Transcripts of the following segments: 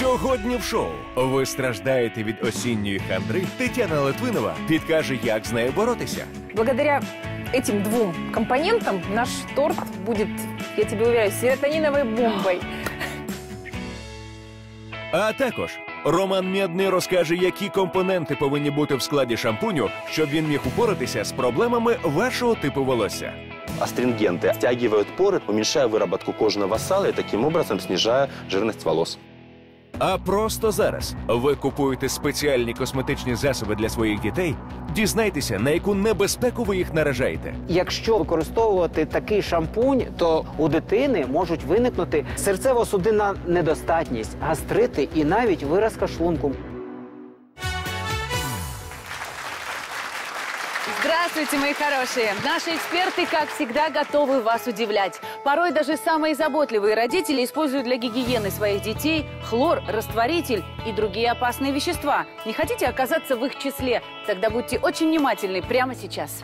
Сьогодні в шоу. Ви страждаєте від осінньої хандри? Тетяна Литвинова підкаже, як з нею боротися. Благодаря этим двум компонентам наш торт будет, я тебе уверяю, серотониновой бомбой. А також Роман Медний розкаже, які компоненти повинні бути в складі шампуню, щоб він міг упоратися з проблемами вашого типу волосся. Астрингенты стягивают поры, уменьшая выработку кожного сала и таким образом снижая жирность волос. А просто зараз ви купуєте спеціальні косметичні засоби для своїх дітей? Дізнайтеся, на яку небезпеку ви їх наражаєте. Якщо використовувати такий шампунь, то у дитини можуть виникнути серцево-судинна недостатність, гастрити і навіть виразка шлунку. Здравствуйте, мои хорошие! Наши эксперты, как всегда, готовы вас удивлять. Порой даже самые заботливые родители используют для гигиены своих детей хлор, растворитель и другие опасные вещества. Не хотите оказаться в их числе? Тогда будьте очень внимательны прямо сейчас.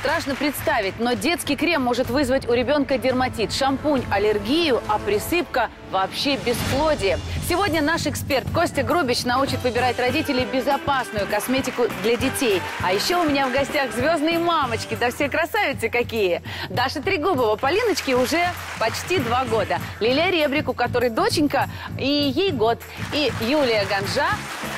Страшно представить, но детский крем может вызвать у ребенка дерматит, шампунь – аллергию, а присыпка – вообще бесплодие. Сегодня наш эксперт Костя Грубич научит выбирать родителей безопасную косметику для детей. А еще у меня в гостях звездные мамочки, да все красавицы какие! Даша Тригубова, Полиночке уже почти 2 года. Лилия Ребрик, у которой доченька, и ей год. И Юлия Ганжа,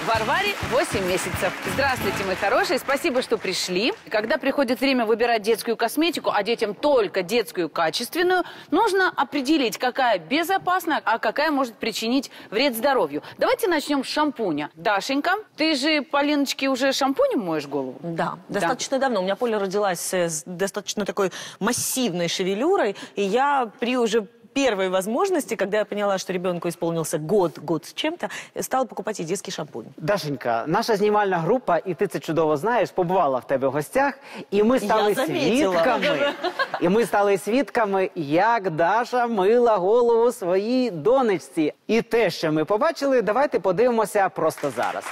Варваре 8 месяцев. Здравствуйте, мои хорошие, спасибо, что пришли. Когда приходит время выбирать детскую косметику, а детям только детскую качественную, нужно определить, какая безопасна, а какая может причинить вред здоровью. Давайте начнем с шампуня. Дашенька, ты же, Полиночке, уже шампунем моешь голову? Да, достаточно давно. У меня Поля родилась с достаточно такой массивной шевелюрой, и я при уже первой возможности, когда я поняла, что ребенку исполнился год с чем-то, стала покупать и детский шампунь. Дашенька, наша знімальна група, і ти це чудово знаєш, побувала в тебе в гостях, і ми стали свідками. І ми стали свідками, як Даша мила голову своїй донечці. І те, що ми побачили, давайте подивимося просто зараз.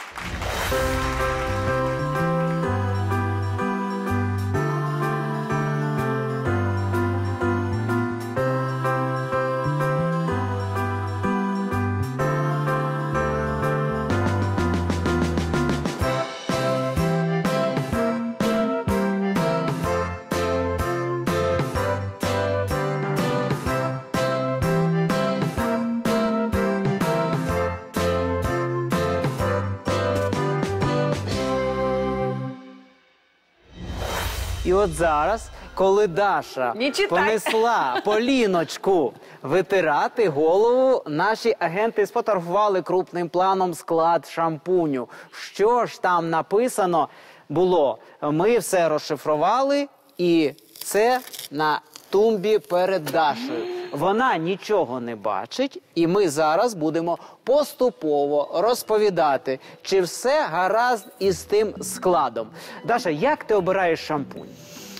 І от зараз, коли Даша понесла Поліночку витирати голову, наші агенти сфотографували крупним планом склад шампуню. Що ж там написано було? Ми все розшифрували, і це на тумбі перед Дашою. Вона нічого не бачить, і ми зараз будемо поступово розповідати, чи все гаразд із тим складом. Даша, як ти обираєш шампунь?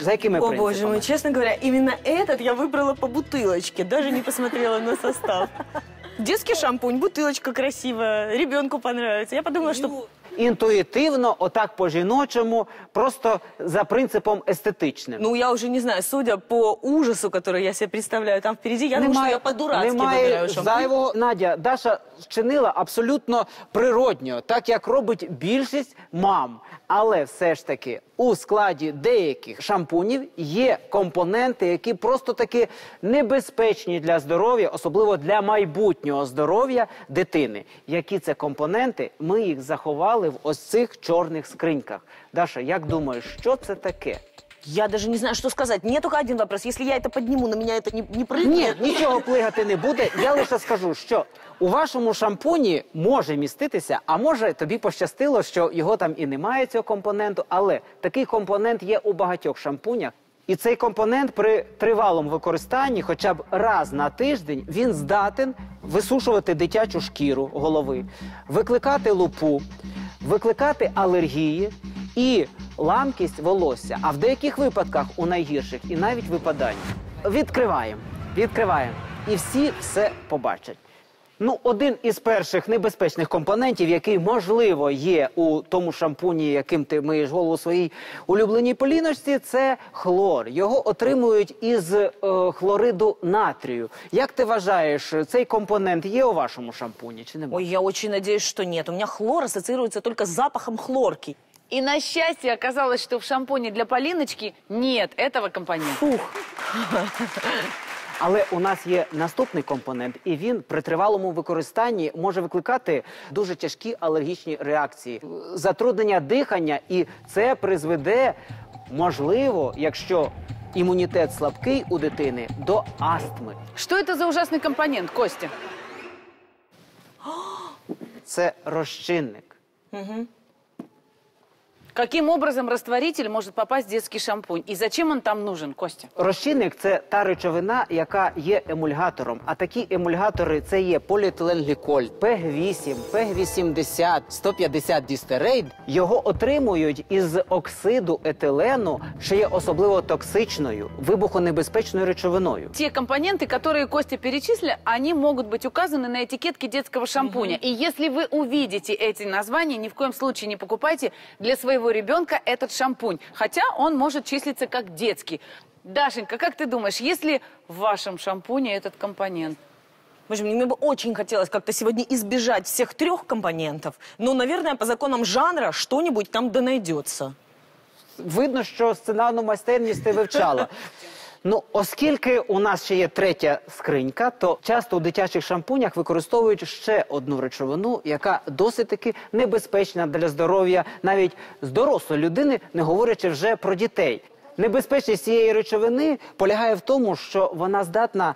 За якими принципами? О, боже мой, честно говоря, именно этот я выбрала по бутылочке, даже не посмотрела на состав. Детский шампунь, бутылочка красивая, ребенку понравится. Я подумала, что... Интуитивно, вот так по-женочему, просто за принципом эстетичным. Ну, я уже не знаю, судя по ужасу, который я себе представляю там впереди, я думаю, что я по-дурацки выбираю шампунь. Надя, Даша чинила абсолютно природньо, так як робить більшість мам. Але все ж таки у складі деяких шампунів є компоненти, які просто таки небезпечні для здоров'я, особливо для майбутнього здоров'я дитини. Які це компоненти? Ми їх заховали в ось цих чорних скриньках. Даша, як думаєш, що це таке? Я даже не знаю, что сказать. Мне только один вопрос. Если я это подниму, на меня это не прыгнет? Нет, ничего плигати не буде. Я лише скажу, що у вашому шампуні може міститися, а може тобі пощастило, що його там і немає, цього компоненту, але такий компонент є у багатьох шампунях. І цей компонент при тривалому використанні, хоча б раз на тиждень, він здатен висушувати дитячу шкіру голови, викликати лупу, викликати алергії і ламкість волосся, а в деяких випадках, у найгірших, і навіть випадання. Відкриваємо, і всі все побачать. Ну, один із перших небезпечних компонентів, який, можливо, є у тому шампуні, яким ти миєш голову своїй улюбленій Поліночці, це хлор. Його отримують із хлориду натрію. Як ти вважаєш, цей компонент є у вашому шампуні чи немає? Ой, я дуже сподіваюся, що ні. У мене хлор асоціюється тільки з запахом хлорки. И на счастье оказалось, что в шампуне для Полиночки нет этого компонента. Фух. Але у нас є наступний компонент, і він при тривалому використанні може викликати дуже тяжкі алергічні реакції. Затруднення дихання, і це призведе, можливо, якщо імунітет слабкий у дитини, до астми. Що це за ужасний компонент, Костя? Це розчинник. Угу. Каким образом растворитель может попасть в детский шампунь? И зачем он там нужен, Костя? Розчинник – це та речовина, яка є емульгатором. А такі емульгатори – це є поліетиленгліколь, ПЕГ-8, ПЕГ-80, 150 дистерейд. Його отримують із оксиду етилену, що є особливо токсичною, вибухонебезпечною речовиною. Ті компоненти, які Костя перечислив, вони можуть бути указані на етикетці дитячого шампуня. І якщо ви побачите ці названня, ні в коєму випадку не покупайте для своєї ребенка этот шампунь, хотя он может числиться как детский. Дашенька, как ты думаешь, есть ли в вашем шампуне этот компонент? В общем, мне бы очень хотелось как-то сегодня избежать всех трех компонентов, но, наверное, по законам жанра что-нибудь там да найдется. Видно, что сценарну майстерність ти вивчала. Ну, оскільки у нас ще є третя скринька, то часто у дитячих шампунях використовують ще одну речовину, яка досить-таки небезпечна для здоров'я, навіть з дорослої людини, не говорячи вже про дітей. Небезпечність цієї речовини полягає в тому, що вона здатна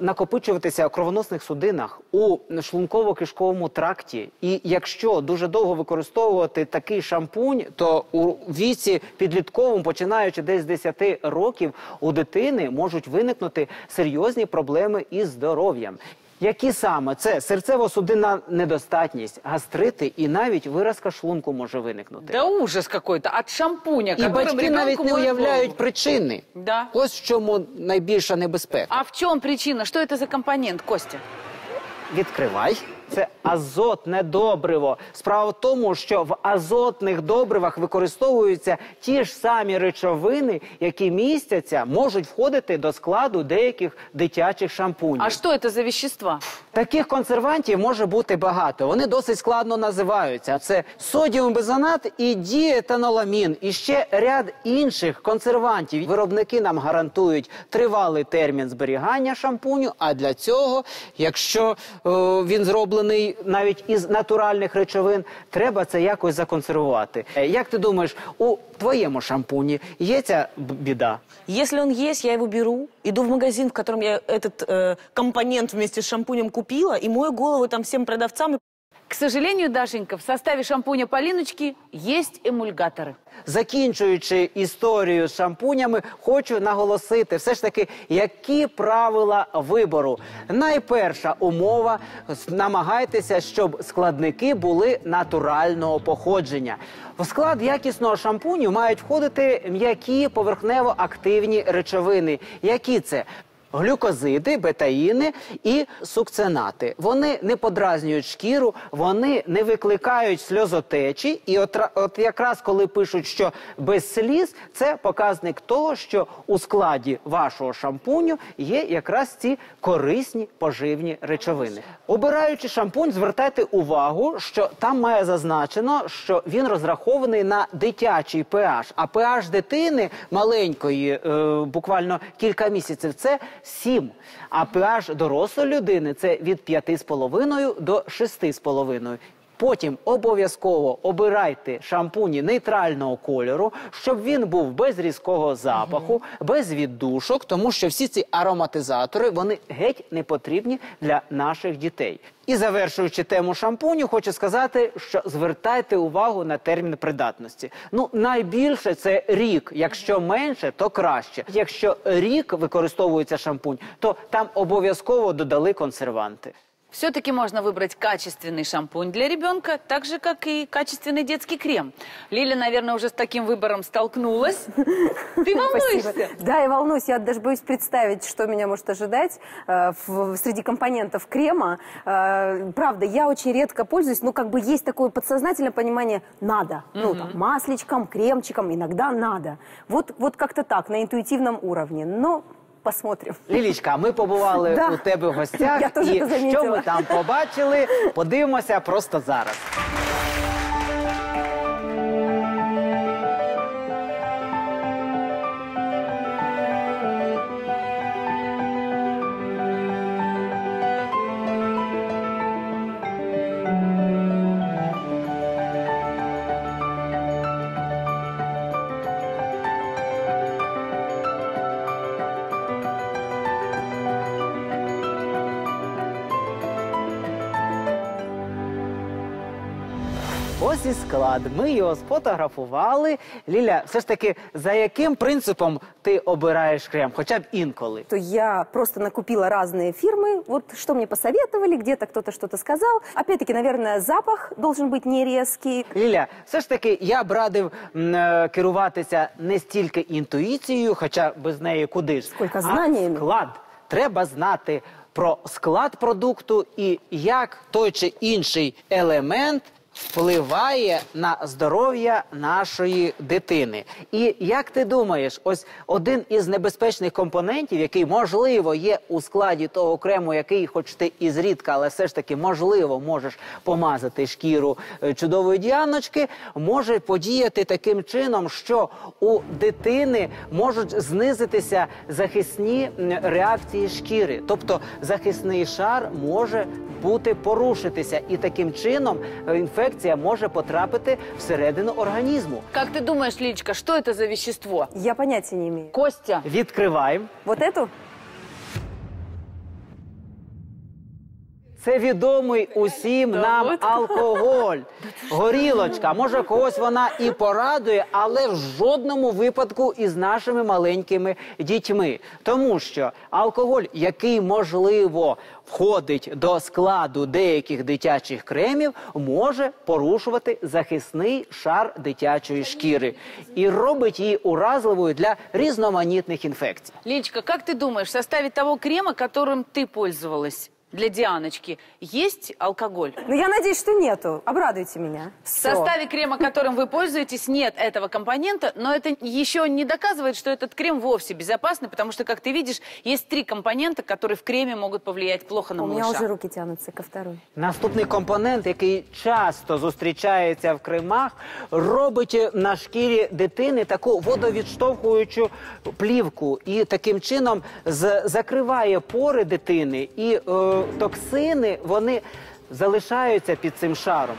накопичуватися у кровоносних судинах, у шлунково-кишковому тракті. І якщо дуже довго використовувати такий шампунь, то у віці підлітковому, починаючи десь з 10 років, у дитини можуть виникнути серйозні проблеми із здоров'ям. Які саме? Це серцево-судинна недостатність, гастрити і навіть виразка шлунку може виникнути. Да ужас какой-то, від шампуня. І батьки навіть не уявляють причини. Ось в чому найбільша небезпека. А в чому причина? Що це за компонент, Костя? Відкривай. Це азотне добриво. Справа в тому, що в азотних добривах використовуються ті ж самі речовини, які містяться, можуть входити до складу деяких дитячих шампунів. А що це за вещества? Таких консервантів може бути багато. Вони досить складно називаються. Це содіум бензонат і діетаноламін, і ще ряд інших консервантів. Виробники нам гарантують тривалий термін зберігання шампуню, а для цього, якщо він зроблений навіть із натуральних речовин, треба це якось законсервувати. Як ти думаєш, у твоєму шампуні є ця біда? Якщо він є, я його беру, йду в магазин, в якому я цей компонент вместе з шампунем купила, і мою голову там всім продавцям. К сожалению, Дашенька, в составі шампуня Поліночки є емульгатори. Закінчуючи історію з шампунями, хочу наголосити все ж таки, які правила вибору. Найперша умова – намагайтеся, щоб складники були натурального походження. В склад якісного шампуню мають входити м'які поверхнево-активні речовини. Які це? Глюкозиди, бетаїни і сукцинати. Вони не подразнюють шкіру, вони не викликають сльозотечі. І от якраз коли пишуть, що без сліз, це показник того, що у складі вашого шампуню є якраз ці корисні поживні речовини. Обираючи шампунь, звертайте увагу, що там має зазначено, що він розрахований на дитячий pH. А pH дитини маленької, буквально кілька місяців, це 7. А pH дорослої людини – це від 5,5 до 6,5. Потім обов'язково обирайте шампуні нейтрального кольору, щоб він був без різкого запаху, без віддушок, тому що всі ці ароматизатори, вони геть не потрібні для наших дітей. І завершуючи тему шампуню, хочу сказати, що звертайте увагу на термін придатності. Ну, найбільше це рік, якщо менше, то краще. Якщо рік використовується шампунь, то там обов'язково додали консерванти. Все-таки можно выбрать качественный шампунь для ребенка, так же, как и качественный детский крем. Лиля, наверное, уже с таким выбором столкнулась. Ты волнуешься? Спасибо. Да, я волнуюсь. Я даже боюсь представить, что меня может ожидать среди компонентов крема. Правда, я очень редко пользуюсь, но как бы есть такое подсознательное понимание «надо». Ну, там, масличком, кремчиком, иногда надо. Вот как-то так, на интуитивном уровне. Но... Посмотрим. Лілічка, ми побували у тебе в гостях, і що ми там побачили, подивимося просто зараз. Ось і склад. Ми його сфотографували. Ліля, все ж таки, за яким принципом ты обираешь крем? Хотя бы инколи. То я просто накупила разные фирмы. Вот что мне посоветовали, где-то кто-то что-то сказал. Опять-таки, наверное, запах должен быть не резкий. Ліля, все ж таки, я б радив керуватися не стільки інтуїцією, хоча без неї куди ж. Сколько знаниями. А склад. Треба знати про склад продукту і як той чи інший елемент впливає на здоров'я нашої дитини. І як ти думаєш, ось один із небезпечних компонентів, який, можливо, є у складі того крему, який хоч ти і зрідка, але все ж таки, можливо, можеш помазати шкіру чудової Діаночки, може подіяти таким чином, що у дитини можуть знизитися захисні реакції шкіри. Тобто захисний шар може бути порушитися, і таким чином інфекція может потрапить всередину организма. Как ты думаешь, Личка, что это за вещество? Я понятия не имею. Костя. Открываем. Вот эту? Это відомий усім нам алкоголь. Горілочка. Може, когось вона і порадує, але в жодному випадку із нашими маленькими дітьми. Тому що алкоголь, який, можливо, входить до складу деяких дитячих кремів, може порушувати захисний шар дитячої шкіри і робить її уразливою для різноманітних інфекцій. Лічка, як ти думаєш, в составі того крема, яким ти пользувалась для Дианочки, есть алкоголь? Ну, я надеюсь, что нету. Обрадуйте меня. Все. В составе крема, которым вы пользуетесь, нет этого компонента, но это еще не доказывает, что этот крем вовсе безопасный, потому что, как ты видишь, есть 3 компонента, которые в креме могут повлиять плохо на малыша. У меня уже руки тянутся ко второй. Наступний компонент, який часто зустрічається в кремах, робить на шкірі дитини таку водовідштовхуючу плівку і таким чином закриває пори дитини і токсини, вони залишаються під цим шаром.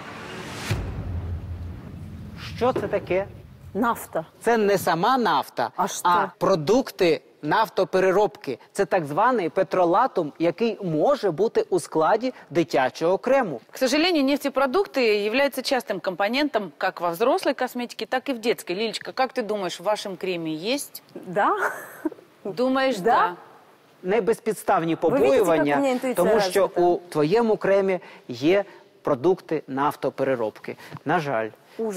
Що це таке? Нафта. Це не сама нафта, а продукти нафтопереробки. Це так званий петролатум, який може бути у складі дитячого крему. К сожалению, нефтепродукты являются частым компонентом как во взрослой косметике, так и в детской. Лилечка, как ты думаешь, в вашем креме есть? Да. Думаєш, да? Небезпідставні побоювання, тому що у твоєму кремі є продукти нафтопереробки. На жаль.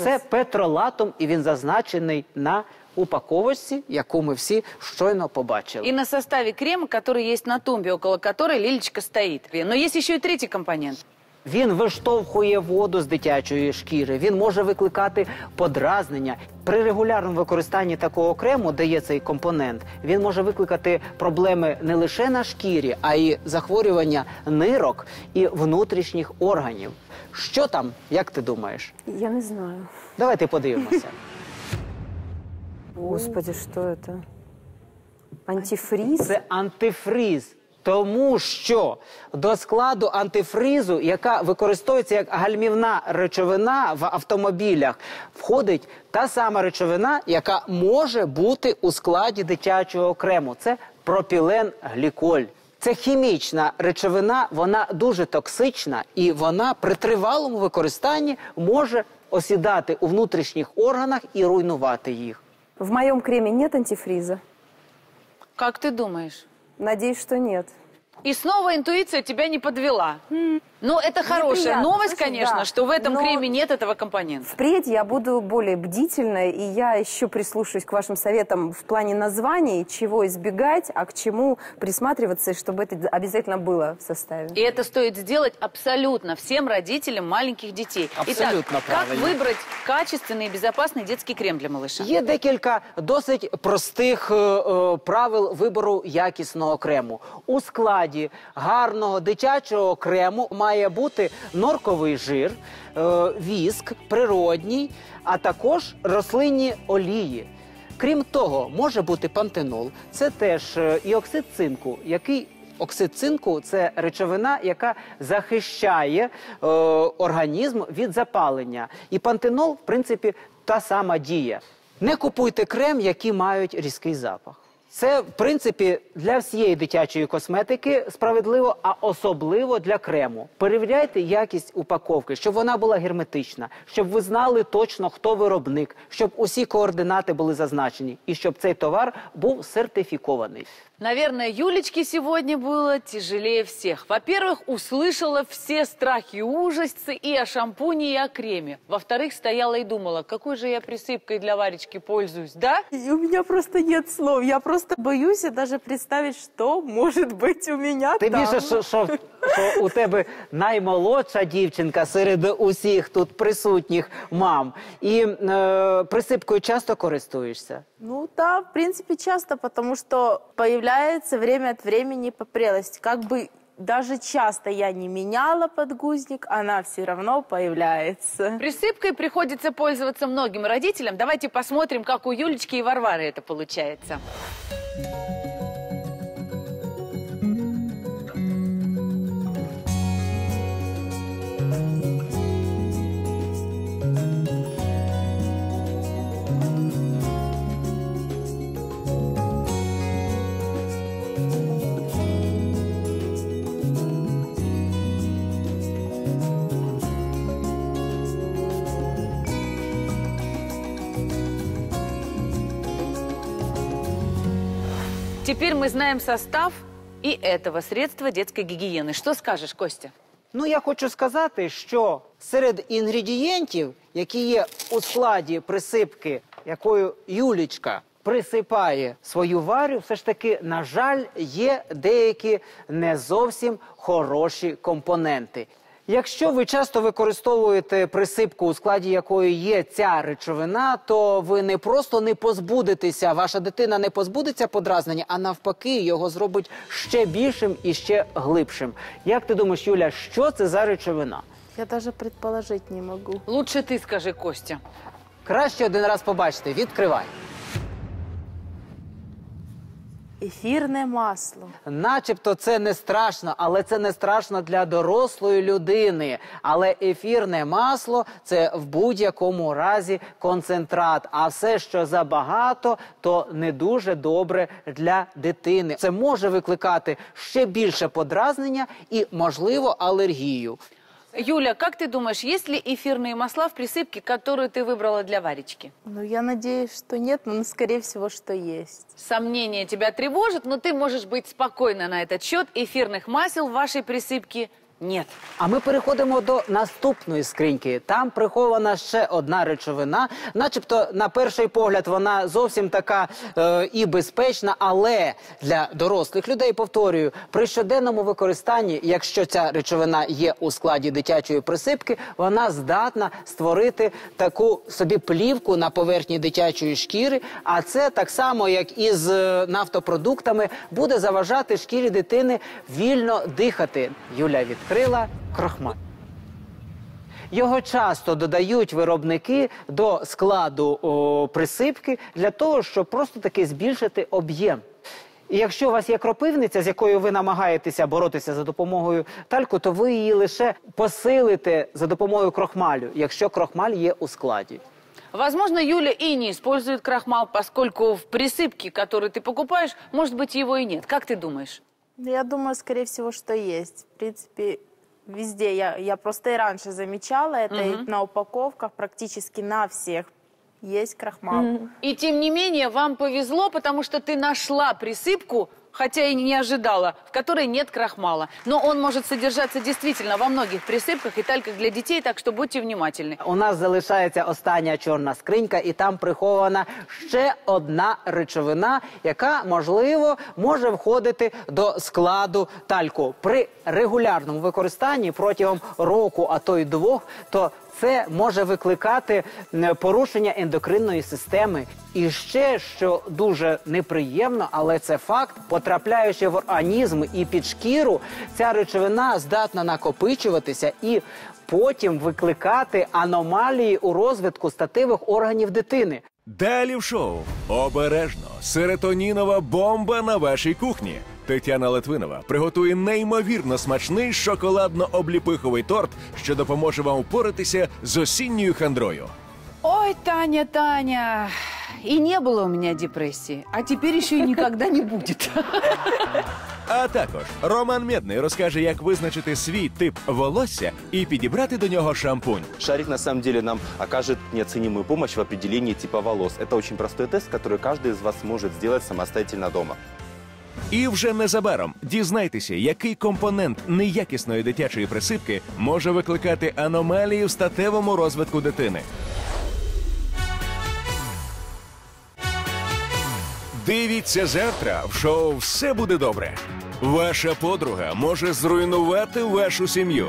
Це петролатум, і він зазначений на упаковочці, яку ми всі щойно побачили. І на составі крема, який є на тумбі, около якої Лілічка стоїть. Но є ще й третій компонент. Він виштовхує воду з дитячої шкіри, він може викликати подразнення. При регулярному використанні такого крему, де є цей компонент, він може викликати проблеми не лише на шкірі, а й захворювання нирок і внутрішніх органів. Що там, як ти думаєш? Я не знаю. Давайте подивимося. Господи, що це? Антифриз? Це антифриз. Тому що до складу антифризу, яка використовується як гальмівна речовина в автомобілях, входить та сама речовина, яка може бути у складі дитячого крему. Це пропіленгліколь. Це хімічна речовина, вона дуже токсична і вона при тривалому використанні може осідати у внутрішніх органах і руйнувати їх. В моєму кремі немає антифризу. Як ти думаєш? Надеюсь, что нет. И снова интуиция тебя не подвела. Но это хорошая новость, конечно, да, что в этом креме нет этого компонента. Впредь я буду более бдительной, и я еще прислушаюсь к вашим советам в плане названий, чего избегать, а к чему присматриваться, чтобы это обязательно было в составе. И это стоит сделать абсолютно всем родителям маленьких детей. Абсолютно Итак, правильно. Как выбрать качественный и безопасный детский крем для малыша? Є декілька досить простих правил вибору якісного крему. У складі гарного дитячого крему має бути норковий жир, віск, природній, а також рослинні олії. Крім того, може бути пантенол, це теж і оксид цинку, який... Оксид цинку – це речовина, яка захищає організм від запалення. І пантенол, в принципі, та сама дія. Не купуйте крем, які мають різкий запах. Це, в принципі, для всієї дитячої косметики справедливо, а особливо для крему. Перевіряйте якість упаковки, щоб вона була герметична, щоб ви знали точно, хто виробник, щоб усі координати були зазначені і щоб цей товар був сертифікований. Наверное, Юлечке сегодня было тяжелее всех. Во-первых, услышала все страхи и ужасы и о шампуне, и о креме. Во-вторых, стояла и думала, какой же я присыпкой для Варечки пользуюсь, да? И у меня просто нет слов. Я просто боюсь даже представить, что может быть у меня там. Ты більше, що у тебе наймолодша дівчинка серед усіх тут присутніх мам. І присипкою часто користуєшся? Ну да, в принципе, часто, потому что появляется время от времени попрелость. Как бы даже часто я не меняла подгузник, она все равно появляется. Присыпкой приходится пользоваться многим родителям. Давайте посмотрим, как у Юлечки и Варвары это получается. Теперь мы знаем состав и этого средства детской гигиены. Что скажешь, Костя? Ну, я хочу сказати, що серед інгредієнтів, які є у складі присипки, якою Юлічка присипає свою Варю, все ж таки, на жаль, є деякі не зовсім хороші компоненти. Якщо ви часто використовуєте присипку, у складі якої є ця речовина, то ви не просто не позбудетеся, ваша дитина не позбудеться подразнення, а навпаки, його зробить ще більшим і ще глибшим. Як ти думаєш, Юля, що це за речовина? Я навіть предположити не можу. Лучше ти скажи, Костя. Краще один раз побачити. Відкривай. Ефірне масло. Начебто це не страшно, але це не страшно для дорослої людини. Але ефірне масло – це в будь-якому разі концентрат. А все, що забагато, то не дуже добре для дитини. Це може викликати ще більше подразнення і, можливо, алергію. Юля, как ты думаешь, есть ли эфирные масла в присыпке, которую ты выбрала для Варечки? Ну, я надеюсь, что нет, но, скорее всего, что есть. Сомнения тебя тревожат, но ты можешь быть спокойна на этот счет. Эфирных масел в вашей присыпке нет. А ми переходимо до наступної скриньки. Там прихована ще одна речовина. Начебто, на перший погляд, вона зовсім така і безпечна, але для дорослих людей, повторюю, при щоденному використанні, якщо ця речовина є у складі дитячої присипки, вона здатна створити таку собі плівку на поверхні дитячої шкіри, а це так само, як і з нафтопродуктами, буде заважати шкірі дитини вільно дихати. Юля відкрила крохмаль. Його часто додають виробники до складу присипки для того, щоб просто таки збільшити об'єм. І якщо у вас є кропивниця, з якою ви намагаєтеся боротися за допомогою тальку, то ви її лише посилите за допомогою крохмалю, якщо крохмаль є у складі. Возможно, Юля и не использует крахмал, поскольку в присыпке, которую ты покупаешь, может быть, его и нет. Как ты думаешь? Я думаю, скорее всего, что есть. В принципе, везде. Я просто и раньше замечала это, и на упаковках практически на всех есть крахмал. И тем не менее, вам повезло, потому что ты нашла присыпку, хотя и не ожидала, в которой нет крахмала. Но он может содержаться действительно во многих присыпках и тальках для детей, так что будьте внимательны. У нас залишається остання чорна скринька, і там прихована ще одна речовина, яка, можливо, може входити до складу тальку. При регулярному використанні протягом року, а то й двох, то це може викликати порушення ендокринної системи. І ще, що дуже неприємно, але це факт, потрапляючи в організм і під шкіру, ця речовина здатна накопичуватися і потім викликати аномалії у розвитку статевих органів дитини. Далі в шоу. Обережно. Серотонінова бомба на вашій кухні. Тетяна Литвинова приготує неймовірно смачний шоколадно-обліпиховий торт, що допоможе вам впоратися з осінньою хандрою. Ой, Таня, Таня, и не было у меня депрессии, а теперь еще и никогда не будет. А також Роман Медний розкаже, як визначити свій тип волосся і підібрати до нього шампунь. Шарик на самом деле нам окажет неоценимую помощь в определении типа волос. Это очень простой тест, который каждый из вас может сделать самостоятельно дома. І вже незабаром дізнайтеся, який компонент неякісної дитячої присипки може викликати аномалії в статевому розвитку дитини. Дивіться завтра в шоу «Все буде добре». Ваша подруга може зруйнувати вашу сім'ю.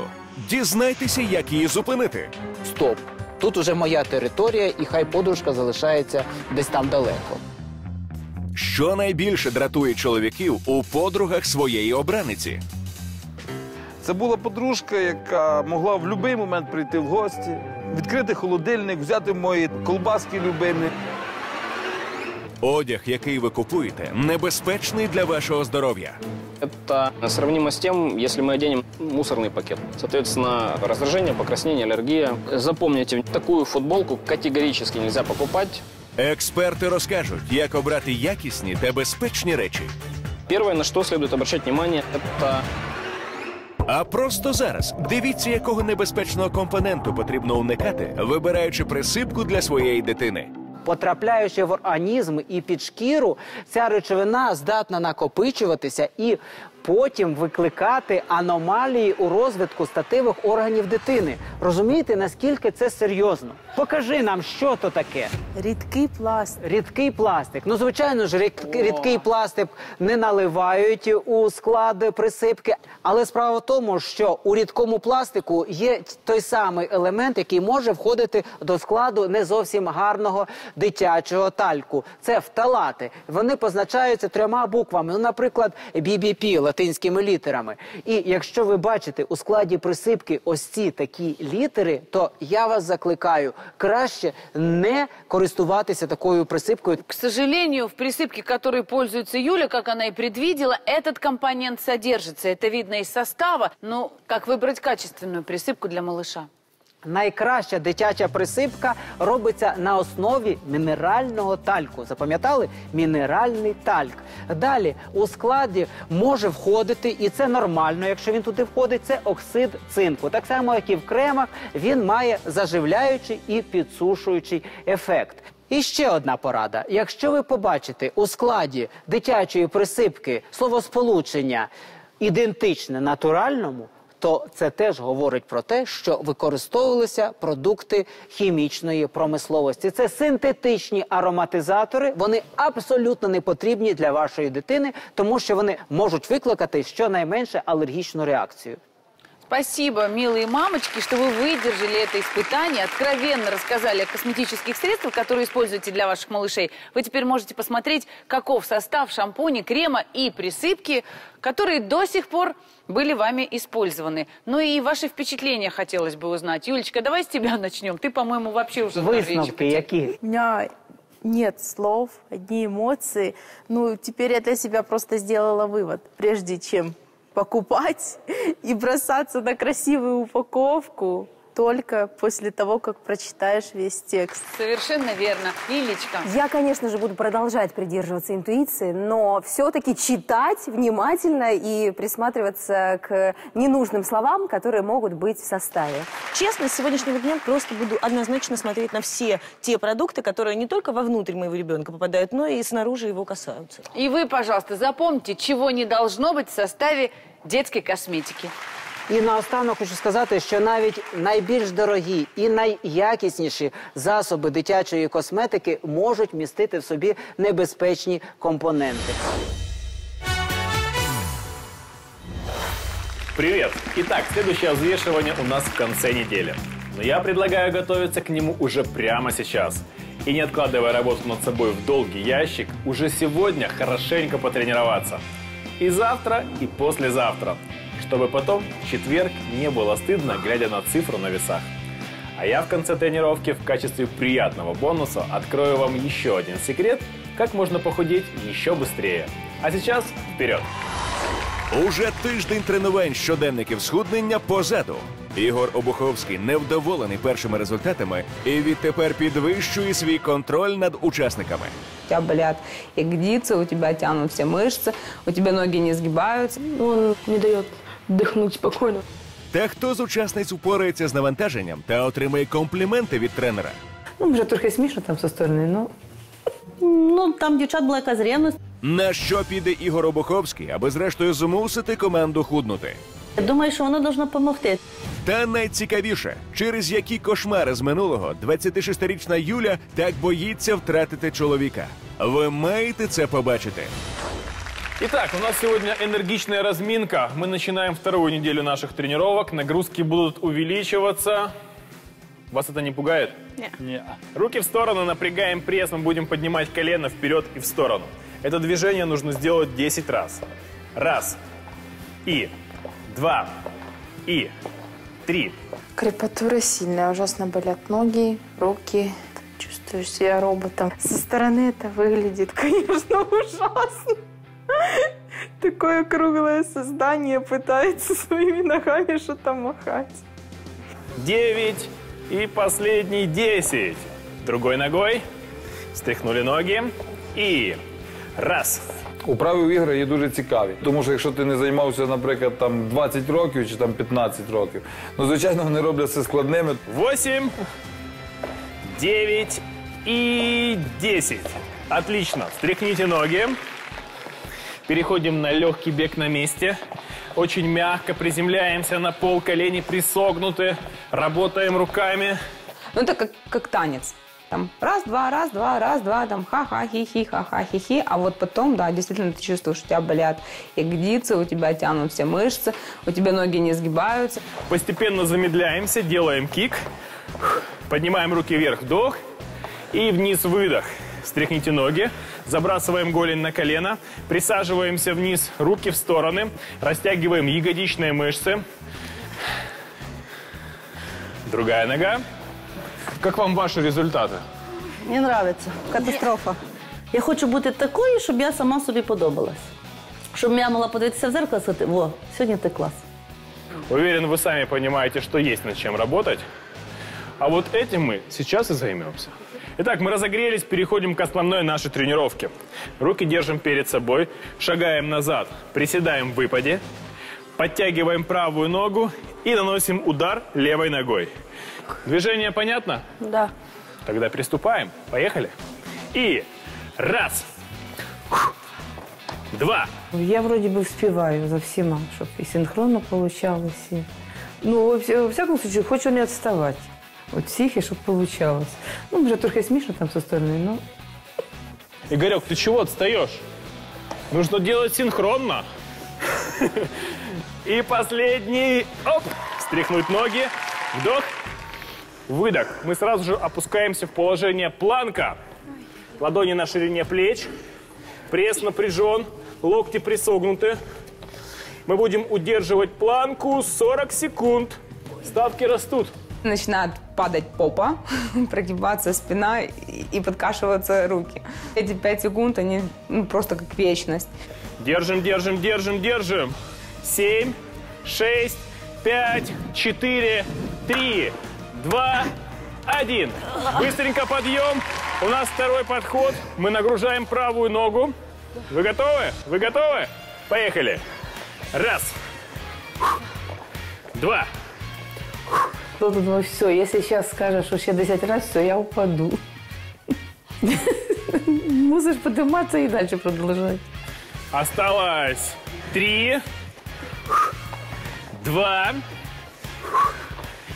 Дізнайтеся, як її зупинити. Стоп. Тут уже моя територія, і хай подружка залишається десь там далеко. Що найбільше дратує чоловіків у подругах своєї обраниці? Це була подружка, яка могла в будь-який момент прийти в гості, відкрити холодильник, взяти мої колбаски любимі. Одяг, який ви купуєте, небезпечний для вашого здоров'я. Це сравнимо з тим, якщо ми одягнемо мусорний пакет. Відповідно, роздраження, покраснення, алергія. Запам'ятайте, таку футболку категорично не можна купувати. Експерти розкажуть, як обрати якісні та безпечні речі. Перше, на що слід звертати увагу, це... А просто зараз дивіться, якого небезпечного компоненту потрібно уникати, вибираючи присипку для своєї дитини. Потрапляючи в організм і під шкіру, ця речовина здатна накопичуватися і потім викликати аномалії у розвитку статевих органів дитини. Розумієте, наскільки це серйозно? Покажи нам, що то таке. Рідкий пластик. Рідкий пластик. Ну, звичайно ж, рідкий пластик не наливають у склад присипки. Але справа в тому, що у рідкому пластику є той самий елемент, який може входити до складу не зовсім гарного дитячого тальку. Це фталати. Вони позначаються 3 буквами. Ну, наприклад, BBP, латинськими літерами. І якщо ви бачите у складі присипки ось ці такі літери, то я вас закликаю краще не користуватися такою присипкою. К сожалению, в присыпке, которой пользуется Юля, как она и предвидела, этот компонент содержится. Это видно из состава. Ну, как выбрать качественную присыпку для малыша? Найкраща дитяча присипка робиться на основі мінерального тальку. Запам'ятали? Мінеральний тальк. Далі у складі може входити, і це нормально, якщо він туди входить, це оксид цинку. Так само, як і в кремах, він має заживляючий і підсушуючий ефект. І ще одна порада. Якщо ви побачите у складі дитячої присипки словосполучення «ідентичне натуральному», то це теж говорить про те, що використовувалися продукти хімічної промисловості. Це синтетичні ароматизатори, вони абсолютно не потрібні для вашої дитини, тому що вони можуть викликати щонайменше алергічну реакцію. Спасибо, милые мамочки, что вы выдержали это испытание, откровенно рассказали о косметических средствах, которые используете для ваших малышей. Вы теперь можете посмотреть, каков состав шампуня, крема и присыпки, которые до сих пор были вами использованы. Ну и ваши впечатления хотелось бы узнать. Юлечка, давай с тебя начнем. Ты, по-моему, вообще уже... Выставки какие? У меня нет слов, одни эмоции. Ну, теперь я для себя просто сделала вывод, прежде чем покупать и бросаться на красивую упаковку. только после того, как прочитаешь весь текст. Совершенно верно. Лилечка. Я, конечно же, буду продолжать придерживаться интуиции, но все-таки читать внимательно и присматриваться к ненужным словам, которые могут быть в составе. Честно, с сегодняшнего дня просто буду однозначно смотреть на все те продукты, которые не только вовнутрь моего ребенка попадают, но и снаружи его касаются. И вы, пожалуйста, запомните, чего не должно быть в составе детской косметики. І наостанок хочу сказати, що навіть найбільш дорогі і найякісніші засоби дитячої косметики можуть містити в собі небезпечні компоненти. Привет! Итак, следующее взвешивание у нас в конце недели. Но я предлагаю готовиться к нему уже прямо сейчас. И не откладывая работу над собой в долгий ящик, уже сегодня хорошенько потренироваться. И завтра, и послезавтра. Чтобы потом в четверг не было стыдно, глядя на цифру на весах. А я в конце тренировки в качестве приятного бонуса открою вам еще один секрет, как можно похудеть еще быстрее. А сейчас вперед! Уже тиждень тренувань щоденників схуднення позаду. Ігор Обуховський невдоволений першими результатами і відтепер підвищує свій контроль над учасниками. У тебя болят ягодицы, у тебя тянутся мышцы, у тебя ноги не сгибаются. Он не дает дихнути спокійно. Та хто з учасниць упорається з навантаженням та отримає компліменти від тренера? Ну, вже трохи смішно там зі сторони, ну... Ну, там дівчат була якась ревність. На що піде Ігор Обуховський, аби зрештою змусити команду худнути? Я думаю, що воно повинно допомогти. Та найцікавіше, через які кошмари з минулого 26-річна Юля так боїться втратити чоловіка. Ви маєте це побачити. Итак, у нас сегодня энергичная разминка. Мы начинаем вторую неделю наших тренировок. Нагрузки будут увеличиваться. Вас это не пугает? Нет. Руки в сторону, напрягаем пресс. Мы будем поднимать колено вперед и в сторону. Это движение нужно сделать 10 раз. Раз. И. Два. И. Три. Крепатура сильная. Ужасно болят ноги, руки. Чувствуешь себя роботом. Со стороны это выглядит, конечно, ужасно. Такое круглое создание пытается своими ногами что-то махать. 9 и последний 10. Другой ногой. Стряхнули ноги. І. Раз. Управи у ігри є дуже цікаві. Тому що якщо ти не займався, наприклад, там 20 років чи там 15 років, ну, звичайно, вони роблять все складними. 8, 9 і 10. Отлично. Стряхните ноги. Переходим на легкий бег на месте. Очень мягко приземляемся на пол, колени присогнуты. Работаем руками. Ну, это как танец. Там раз-два, раз-два, раз-два, там ха-ха-хи-хи, ха-ха-хи-хи. А вот потом, да, действительно ты чувствуешь, у тебя болят ягодицы, у тебя тянутся мышцы, у тебя ноги не сгибаются. Постепенно замедляемся, делаем кик. Поднимаем руки вверх, вдох. И вниз, выдох. Стряхните ноги, забрасываем голень на колено, присаживаемся вниз, руки в стороны, растягиваем ягодичные мышцы. Другая нога. Как вам ваши результаты? Мне нравится. Катастрофа. Я хочу быть такой, чтобы я сама себе подобалась. Чтобы я могла подивиться в зеркало и сказать: «Во, сегодня ты класс». Уверен, вы сами понимаете, что есть над чем работать. А вот этим мы сейчас и займемся. Итак, мы разогрелись, переходим к основной нашей тренировке. Руки держим перед собой, шагаем назад, приседаем в выпаде, подтягиваем правую ногу и наносим удар левой ногой. Движение понятно? Да. Тогда приступаем. Поехали. И раз, два. Я вроде бы успеваю за всем, чтобы и синхронно получалось. И... Ну, во всяком случае, хочу не отставать. От психи, чтобы получалось. Ну, уже только смешно там со стороны, но... Игорек, ты чего отстаешь? Нужно делать синхронно. И последний. Оп! Стряхнуть ноги. Вдох. Выдох. Мы сразу же опускаемся в положение планка. Ладони на ширине плеч. Пресс напряжен. Локти присогнуты. Мы будем удерживать планку 40 секунд. Ставки растут. Начинает падать попа, прогибаться спина и подкашиваться руки. Эти 5 секунд, они просто как вечность. Держим, держим, держим, держим. 7, 6, 5, 4, 3, 2, 1. Быстренько подъем. У нас второй подход. Мы нагружаем правую ногу. Вы готовы? Вы готовы? Поехали. 1, 2. Я думаю, все, если сейчас скажешь вообще 10 раз, все, я упаду. Мусишь подниматься и дальше продолжать. Осталось 3, 2.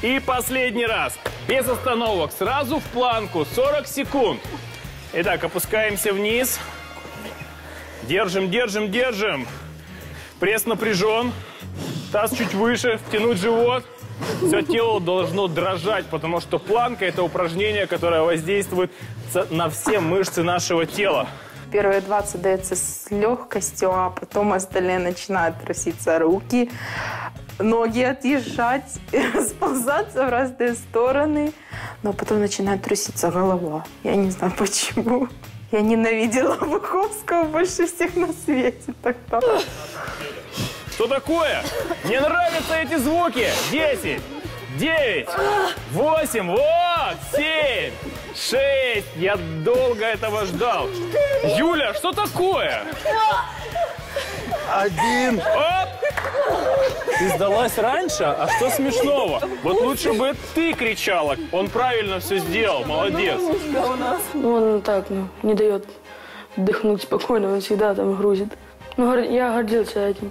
И последний раз. Без остановок. Сразу в планку. 40 секунд. Итак, опускаемся вниз. Держим, держим, держим. Пресс напряжен. Таз чуть выше. Втянуть живот. Все тело должно дрожать, потому что планка – это упражнение, которое воздействует на все мышцы нашего тела. Первые 20 дается с легкостью, а потом остальные начинают труситься руки, ноги отъезжать, сползаться в разные стороны. Но потом начинает труситься голова. Я не знаю, почему. Я ненавидела Буховского больше всех на свете тогда. Что такое? Мне нравятся эти звуки. 10, 9, 8, вот, 7, 6. Я долго этого ждал. Юля, что такое? 1. Оп! Ты сдалась раньше? А что смешного? Вот лучше бы ты кричала. Он правильно все сделал, молодец. Он так, ну, не дает дыхнуть спокойно, он всегда там грузит. Ну, я гордился этим,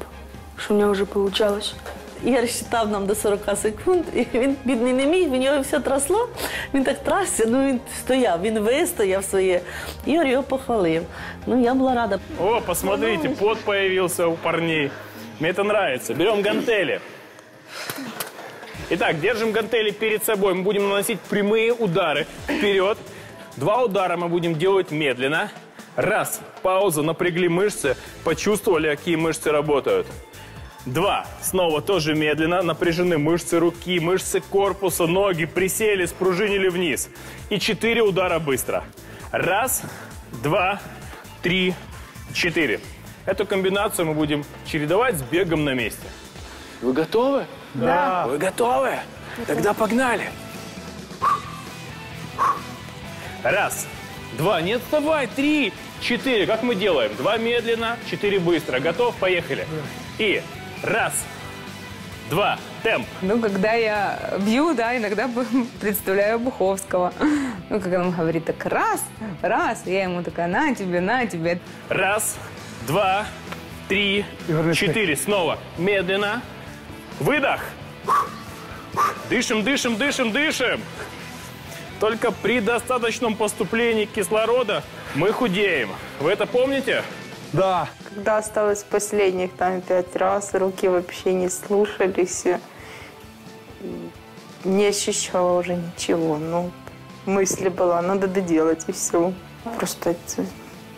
что у меня уже получалось. Я считав нам до 40 секунд, і він, бідний, не міг, в нього все трасло, він так трасся, ну він стояв, він вистояв своє. Ігор його похвалив. Ну, я була рада. О, посмотрите, пот появился у парней. Мне это нравится. Берем гантели. Итак, держим гантели перед собой. Мы будем наносить прямые удары вперед. 2 удара мы будем делать медленно. 1. Пауза, напрягли мышцы, почувствовали, какие мышцы работают. 2. Снова тоже медленно. Напряжены мышцы руки, мышцы корпуса, ноги. Присели, спружинили вниз. И 4 удара быстро. 1, 2, 3, 4. Эту комбинацию мы будем чередовать с бегом на месте. Вы готовы? Да. Вы готовы? Тогда погнали. 1, 2. Не отставай. 3, 4. Как мы делаем? 2 медленно, 4 быстро. Готов? Поехали. И... 1, 2, темп. Ну, когда я бью, да, иногда представляю Буховского. Ну, когда он говорит так, раз, я ему такая, на тебе, на тебе. 1, 2, 3, 4. Снова медленно. Выдох. Дышим, дышим, дышим, дышим. Только при достаточном поступлении кислорода мы худеем. Вы это помните? Да. Когда осталось последних там 5 раз, руки вообще не слушались, не ощущала уже ничего. Ну, мысль была, надо доделать и все. Просто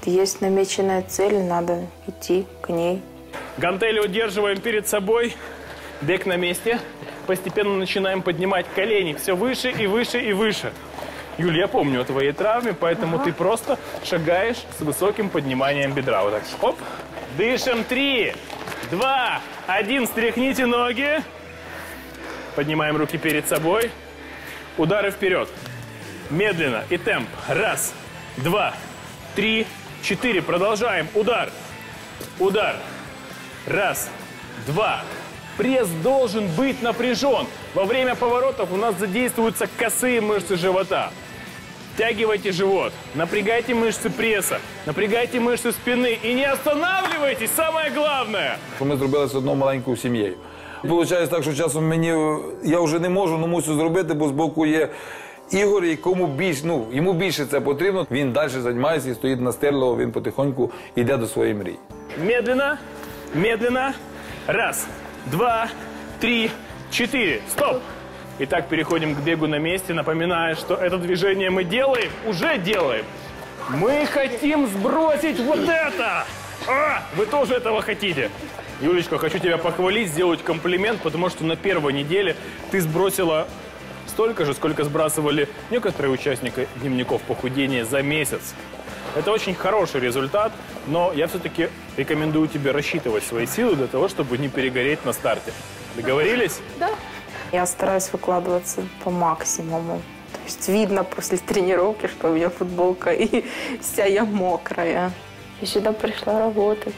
есть намеченная цель, надо идти к ней. Гантели удерживаем перед собой, бег на месте. Постепенно начинаем поднимать колени все выше и выше и выше. Юль, я помню о твоей травме, поэтому ты просто шагаешь с высоким подниманием бедра. Вот так. Оп. Дышим. 3, 2, 1. Стряхните ноги. Поднимаем руки перед собой. Удары вперед. Медленно. И темп. 1, 2, 3, 4. Продолжаем. Удар. Удар. 1, 2. Пресс должен быть напряжен. Во время поворотов у нас задействуются косые мышцы живота. Втягивайте живот, напрягайте мышцы пресса, напрягайте мышцы спины и не останавливайтесь, самое главное. Ми зробили з одну маленькою сім'єю. Получається так, що часом я вже не можу, але мусю зробити, бо збоку є Ігор, йому більше це потрібно. Він далі займається і стоїть на стерло, він потихоньку йде до своєї мрії. Медленно, медленно. 1, 2, 3, 4. Стоп! Итак, переходим к бегу на месте. Напоминаю, что это движение мы делаем, уже делаем. Мы хотим сбросить вот это! Вы тоже этого хотите? Юлечка, хочу тебя похвалить, сделать комплимент, потому что на первой неделе ты сбросила столько же, сколько сбрасывали некоторые участники дневников похудения за месяц. Это очень хороший результат, но я все-таки рекомендую тебе рассчитывать свои силы для того, чтобы не перегореть на старте. Договорились? Да. Я стараюсь выкладываться по максимуму. То есть видно после тренировки, что у меня футболка и вся я мокрая. Я сюда пришла работать.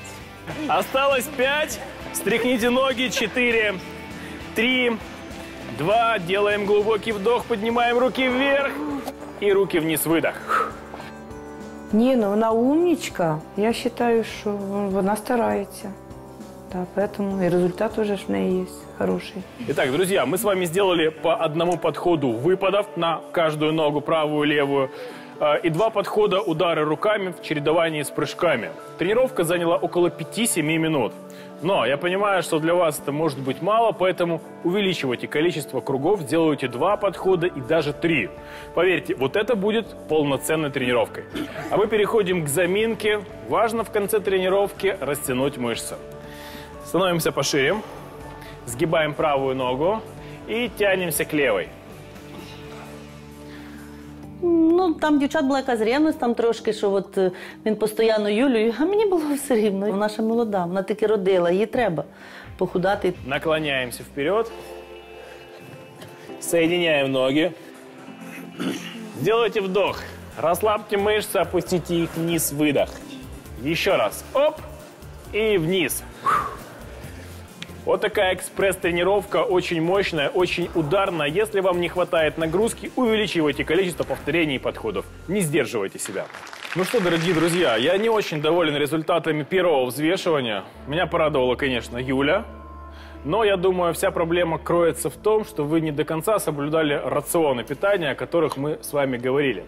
Осталось 5. Встряхните ноги. 4, 3, 2. Делаем глубокий вдох, поднимаем руки вверх и руки вниз. Выдох. Не, ну она умничка. Я считаю, что она старается. Да, поэтому и результат уже у меня есть хороший. Итак, друзья, мы с вами сделали по одному подходу выпадов на каждую ногу, правую, левую. И 2 подхода удары руками в чередовании с прыжками. Тренировка заняла около 5-7 минут. Но я понимаю, что для вас это может быть мало, поэтому увеличивайте количество кругов, делайте 2 подхода и даже 3. Поверьте, вот это будет полноценной тренировкой. А мы переходим к заминке. Важно в конце тренировки растянуть мышцы. Становимся пошире, сгибаем правую ногу и тянемся к левой. Ну, там дівчат була якась ревність, там трошки, що от він постійно Юлію, а мені було все рівно. Вона ще молода, вона тільки родила, їй треба похудати. Наклоняємося вперед, соединяем ноги. Сделайте вдох, расслабьте мышцы, опустите их вниз, выдох. Еще раз, оп, и вниз. Вот такая экспресс-тренировка, очень мощная, очень ударная. Если вам не хватает нагрузки, увеличивайте количество повторений и подходов. Не сдерживайте себя. Ну что, дорогие друзья, я не очень доволен результатами первого взвешивания. Меня порадовала, конечно, Юля. Но, я думаю, вся проблема кроется в том, что вы не до конца соблюдали рационы питания, о которых мы с вами говорили.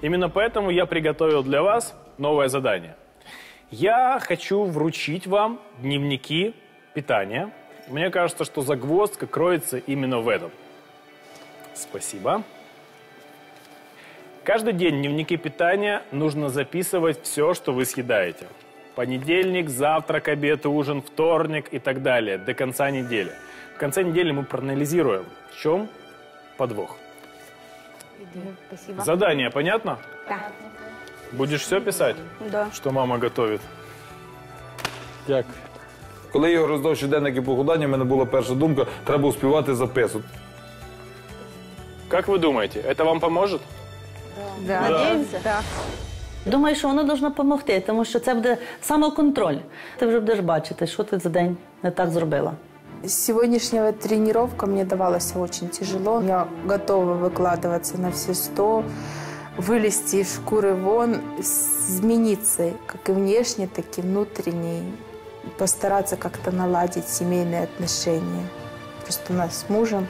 Именно поэтому я приготовил для вас новое задание. Я хочу вручить вам дневники питания. Мне кажется, что загвоздка кроется именно в этом. Спасибо. Каждый день в дневнике питания нужно записывать все, что вы съедаете. Понедельник, завтрак, обед, ужин, вторник и так далее до конца недели. В конце недели мы проанализируем, в чем подвох. Спасибо. Задание понятно? Да. Будешь все писать? Да. Что мама готовит? Так. Коли Ігор роздав щоденники похудання, у мене була перша думка, треба успівати записувати. Як ви думаєте, це вам допоможе? Да. Надіємося. Да. Думаю, що воно має допомогти, тому що це буде самоконтроль. Ти вже будеш бачити, що ти за день не так зробила. Сегодняшняя тренировка мне давалась очень тяжело. Я готова выкладываться на все 100, вылезти из шкуры вон, измениться, как и внешне, так и внутренне. Постараться как-то наладить семейные отношения. Просто у нас с мужем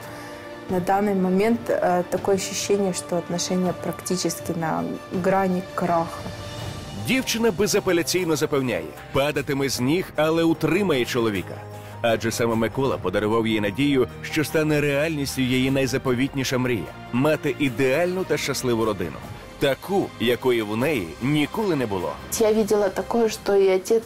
на данный момент такое ощущение, что отношения практически на грани краха. Дівчина безапеляційно запевняє, падатиме з ніг, але утримає чоловіка. Адже саме Микола подарував їй надію, що стане реальністю її найзаповітніша мрія – мати ідеальну та щасливу родину. Таку, якої в неї ніколи не було. Я видела такое, что и отец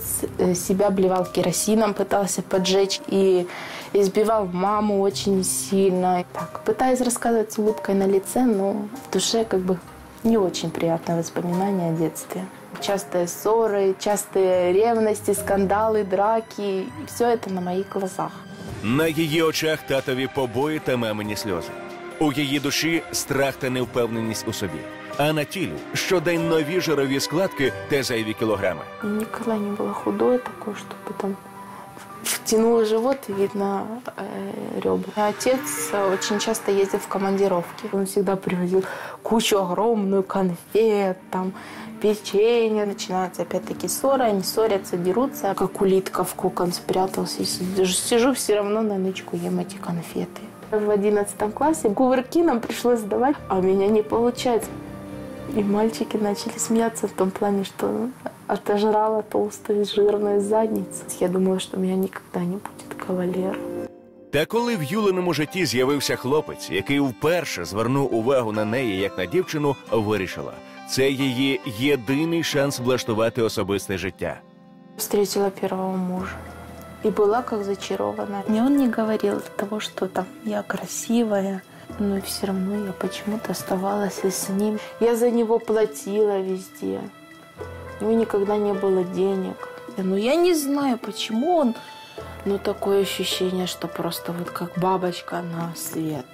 себя обливал керосином, пытался поджечь, и избивал маму очень сильно. Так, пытаясь рассказывать с улыбкой на лице, но в душе как бы не очень приятное воспоминание о детстве. Частые ссоры, частые ревности, скандалы, драки. Все это на моих глазах. На її очах татові побої та мамині сльози. У її душі страх та невпевненість у собі. А на тілі щодень нові жирові складки та зайві кілограми. Ніколи не була худою такою, щоб там втягнула живот і видно ребра. Отець дуже часто їздив в командировки. Він завжди привозив кучу огромну конфет, там, печенье. Начинаются опять-таки ссоры, они ссорятся, дерутся. Как улитка в кокон спрятался. Сижу все равно на нычку, ем эти конфеты. В 11 классе кувырки нам пришлось сдавать, а у меня не получается. И мальчики начали смеяться в том плане, что отожрала толстую жирную задницу. Я думала, что у меня никогда не будет кавалера. Та коли в Юлиному житті з'явився хлопець, який вперше звернув увагу на неї, як на дівчину, вирішила. Це її єдиний шанс влаштувати особисте життя. Встретила первого мужа. И была как зачарована. Мне он не говорил того, что там я красивая, но все равно я почему-то оставалась с ним. Я за него платила везде. У него никогда не было денег. Но я не знаю, почему он Ну, такое ощущение, что просто вот как бабочка на свет.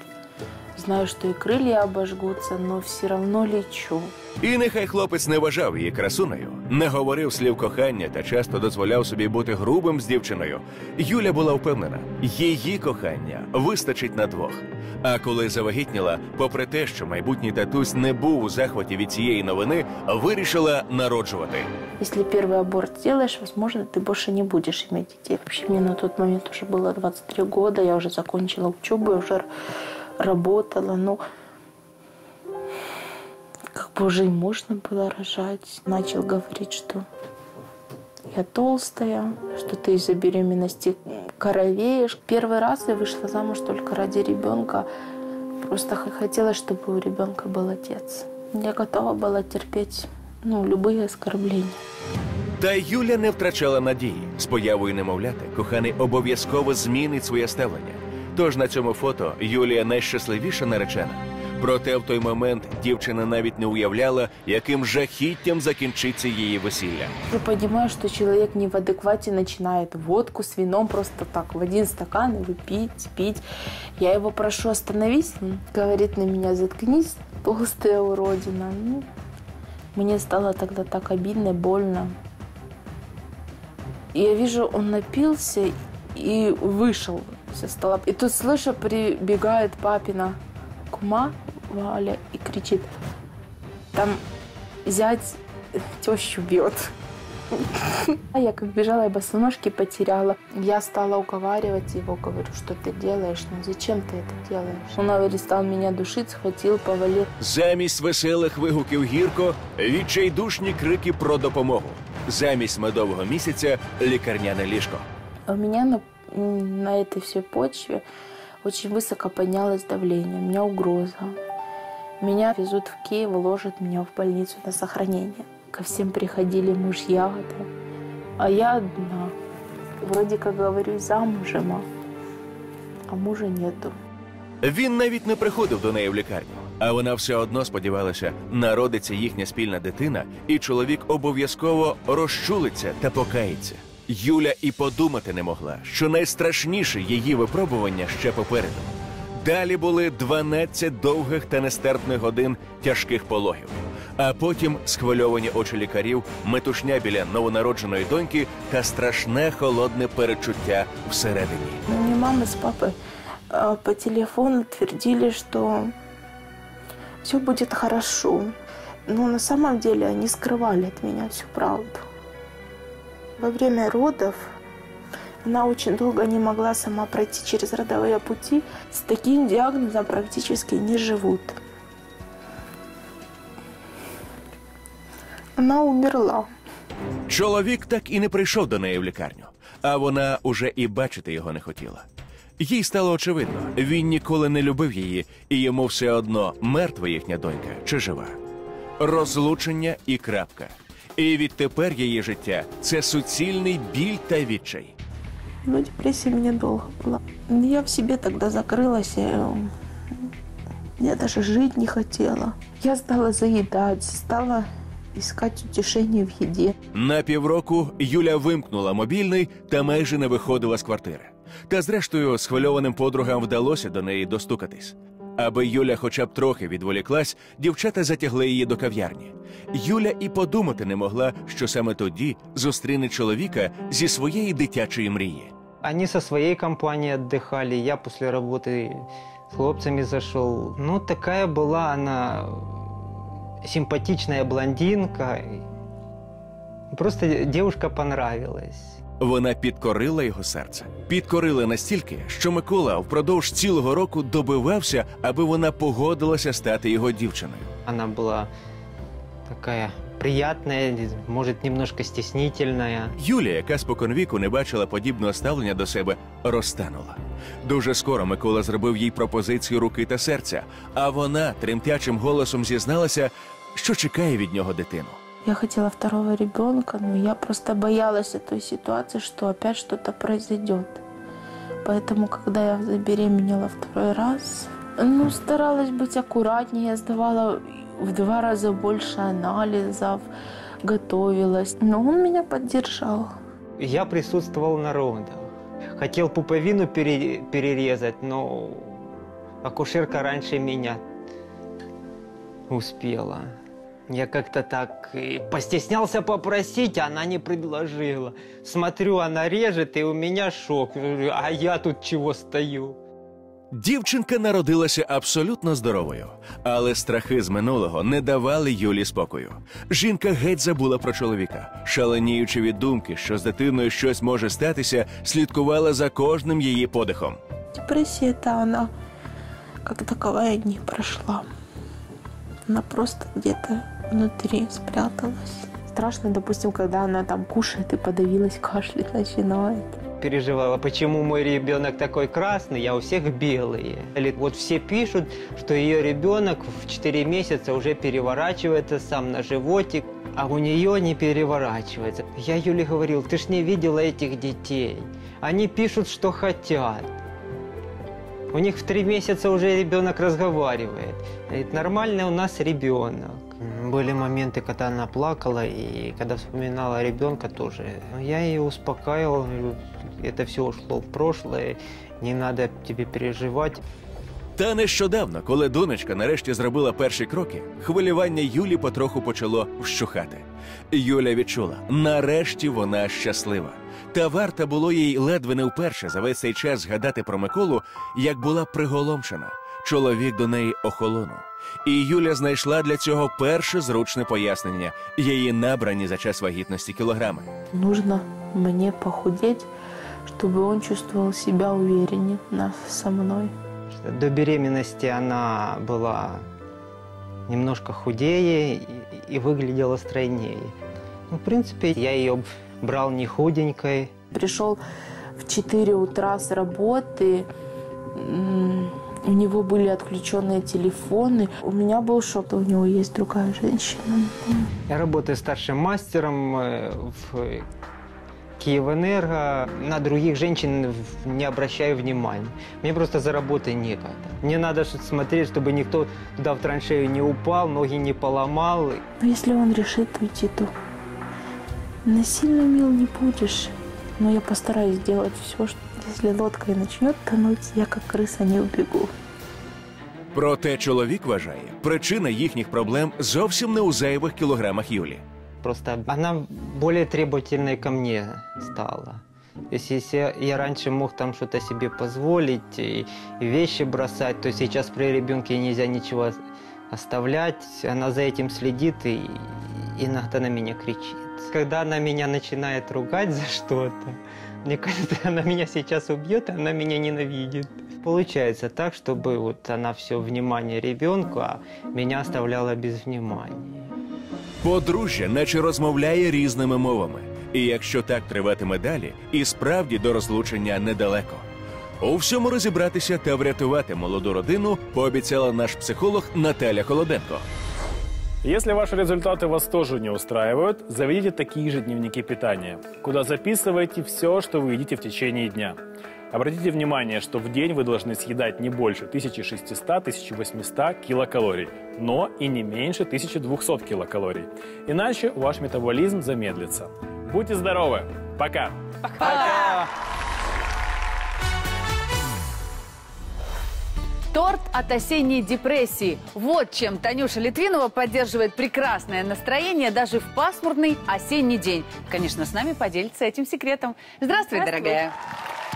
Знаю, что и крылья обожгутся, но все равно лечу. І нехай хлопець не вважав її красунею, не говорив слів кохання та часто дозволяв собі бути грубим з дівчиною. Юля була впевнена, її кохання вистачить на двох. А коли завагітніла, попри те, що майбутній татусь не був у захваті від цієї новини, вирішила народжувати. Якщо перший аборт зробиш, можливо, ти більше не будеш мати дітей. Мені на той момент вже було 23 роки, я вже закінчила учебу, вже работала, но как бы уже и можно было рожать. Начал говорить, что я толстая, что ты из-за беременности коровеешь. Первый раз я вышла замуж только ради ребенка. Просто хотела, чтобы у ребенка был отец. Я готова была терпеть, ну, любые оскорбления. Та Юля не втрачала надії. З появою немовляти коханий обов'язково змінить своє ставлення. Тож на цьому фото Юлія найщасливіша наречена. Проте в той момент дівчина навіть не уявляла, яким жахіттям закінчиться її весілля. Я розумію, що чоловік не в адекваті починає водку з вином просто так, в один стакан, і пить, пить. Я його прошу, остановись. Він говорить на мене, заткнись, толстая уродина. Ну, мені стало тоді так обидно, больно. Я бачу, він напився і вийшов. И тут, слышу, прибегает папина кума Валя и кричит: там зять тещу бьет. Я как бежала, я босоножки потеряла. Я стала уговаривать его, говорю, что ты делаешь, ну зачем ты это делаешь? Он перестал меня душить, схватил, повалил. Замість веселих вигуків гірко – відчайдушні крики про допомогу. Замість медового місяця – лікарняне ліжко. У меня на этой всей почве очень высоко поднялось давление, у меня угроза. Меня везут в Киев, ложат меня в больницу на сохранение. Ко всем приходили мужья, а я одна. Вроде как говорю замужем, а мужа нету. Він навіть не приходив до неї в лікарню, а вона все одно сподівалася, народиться їхня спільна дитина, і чоловік обов'язково розчулиться та покається. Юля і подумати не могла, що найстрашніше її випробування ще попереду. Далі були 12 довгих та нестерпних годин тяжких пологів. А потім схвильовані очі лікарів, метушня біля новонародженої доньки та страшне холодне перечуття всередині. Мені мама з папою по телефону твердили, що все буде добре. Але насправді вони скривали від мене всю правду. Во время родов она очень долго не могла сама пройти через родовые пути. С таким диагнозом практически не живут. Она умерла. Чоловік так і не прийшов до неї в лікарню, а вона уже і бачити його не хотіла. Їй стало очевидно, він ніколи не любив її, і йому все одно, мертва їхня донька чи жива. Розлучення і крапка. І відтепер її життя – це суцільний біль та відчай. Ну, депресія в мене довго була. Я в себе тоді закрилася, я навіть жити не хотіла. Я стала заїдати, стала шукати утішення в їді. На півроку Юля вимкнула мобільний та майже не виходила з квартири. Та зрештою схвильованим подругам вдалося до неї достукатись. Аби Юля хоча б трохи відволіклась, дівчата затягли її до кав'ярні. Юля і подумати не могла, що саме тоді зустріне чоловіка зі своєї дитячої мрії. Вони зі своєю компанією відпочивали, я після роботи з хлопцями зайшов. Ну, така була вона симпатична блондинка. Просто дівчинка понравилась. Вона підкорила його серце. Підкорила настільки, що Микола впродовж цілого року добивався, аби вона погодилася стати його дівчиною. Вона була така приємна, може, трохи стіснительна. Юлія, яка споконвіку не бачила подібного ставлення до себе, розтанула. Дуже скоро Микола зробив їй пропозицію руки та серця, а вона тремтячим голосом зізналася, що чекає від нього дитину. Я хотела второго ребенка, но я просто боялась этой ситуации, что опять что-то произойдет. Поэтому, когда я забеременела второй раз, ну, старалась быть аккуратнее, я сдавала в 2 раза больше анализов, готовилась. Но он меня поддержал. Я присутствовал на родах. Хотел пуповину перерезать, но акушерка раньше меня успела. Я как-то так постеснялся попросить, а она не предложила. Смотрю, она режет, и у меня шок. А я тут чего стою? Дівчинка народилася абсолютно здоровою, але страхи з минулого не давали Юлі спокою. Жінка геть забула про чоловіка. Шаленіючи від думки, що з дитиною щось може статися, слідкувала за кожним її подихом. Депресія та вона, як такова, не пройшла. Вона просто десь внутрі спряталась. Страшно, допустим, коли вона там кушає і подавилась, кашлять починає. Переживала, почему мой ребенок такой красный, а у всех белые. Или вот все пишут, что ее ребенок в 4 месяца уже переворачивается сам на животик, а у нее не переворачивается. Я Юле говорил, ты ж не видела этих детей. Они пишут, что хотят. У них в 3 месяца уже ребенок разговаривает. Говорит, нормальный у нас ребенок. Были моменты, когда она плакала, и когда вспоминала ребенка тоже. Я ее успокаивал, это все ушло в прошлое, не надо тебе переживать. Та нещодавно, коли донечка нарешті зробила перші кроки, хвилювання Юлі потроху почало вщухати. Юля відчула, нарешті вона щаслива. Та варто було їй ледве не вперше за весь цей час згадати про Миколу, як була приголомшена. Чоловік до неї охолонув. І Юля знайшла для цього перше зручне пояснення. Її набрані за час вагітності кілограми. Нужно мені похудеть, щоб він чувствував себе уверенно со мною. До беременности она была немножко худее и выглядела стройнее. В принципе, я ее брал не худенькой. Пришел в 4 утра с работы. У него были отключенные телефоны. У меня был шок, что у него есть другая женщина. Я работаю старшим мастером в Киевэнерго. На других женщин не обращаю внимания. Мне просто за работой некогда. Мне надо смотреть, чтобы никто туда в траншею не упал, ноги не поломал. Но если он решит уйти, то насильно мил не будешь. Но я постараюсь сделать все, что... Якщо лодка і почне тонути, я, як криса, не вбігу. Проте чоловік вважає, причина їхніх проблем зовсім не у зайвих кілограмах Юлі. Просто вона більш требовательною до мене стала. Якщо я раніше мог там щось собі дозволити, речі бросати, то зараз при дитині не можна нічого залишати. Вона за цим слідить і іноді на мене кричить. Коли вона мене починає ругати за щось, мне кажется, она меня сейчас убьет, она меня ненавидит. Получается так, чтобы вот она все внимание ребенку, а меня оставляла без внимания. Подружжя наче розмовляє різними мовами. І якщо так триватиме далі, і справді до розлучення недалеко. У всьому розібратися та врятувати молоду родину пообіцяла наш психолог Наталя Колоденко. Если ваши результаты вас тоже не устраивают, заведите такие же дневники питания, куда записываете все, что вы едите в течение дня. Обратите внимание, что в день вы должны съедать не больше 1600-1800 килокалорий, но и не меньше 1200 килокалорий. Иначе ваш метаболизм замедлится. Будьте здоровы! Пока! Пока! Торт от осенней депрессии. Вот чем Танюша Литвинова поддерживает прекрасное настроение даже в пасмурный осенний день. Конечно, с нами поделится этим секретом. Здравствуй, дорогая.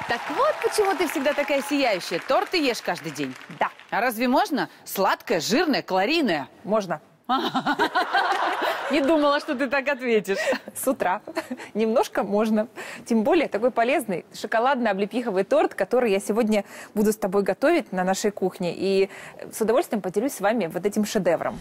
Так вот почему ты всегда такая сияющая. Торты ешь каждый день. Да. А разве можно? Сладкое, жирное, калорийное. Можно. Не думала, что ты так ответишь. С утра. Немножко можно. Тем более такой полезный шоколадно-облепиховый торт, который я сегодня буду с тобой готовить на нашей кухне. И с удовольствием поделюсь с вами вот этим шедевром.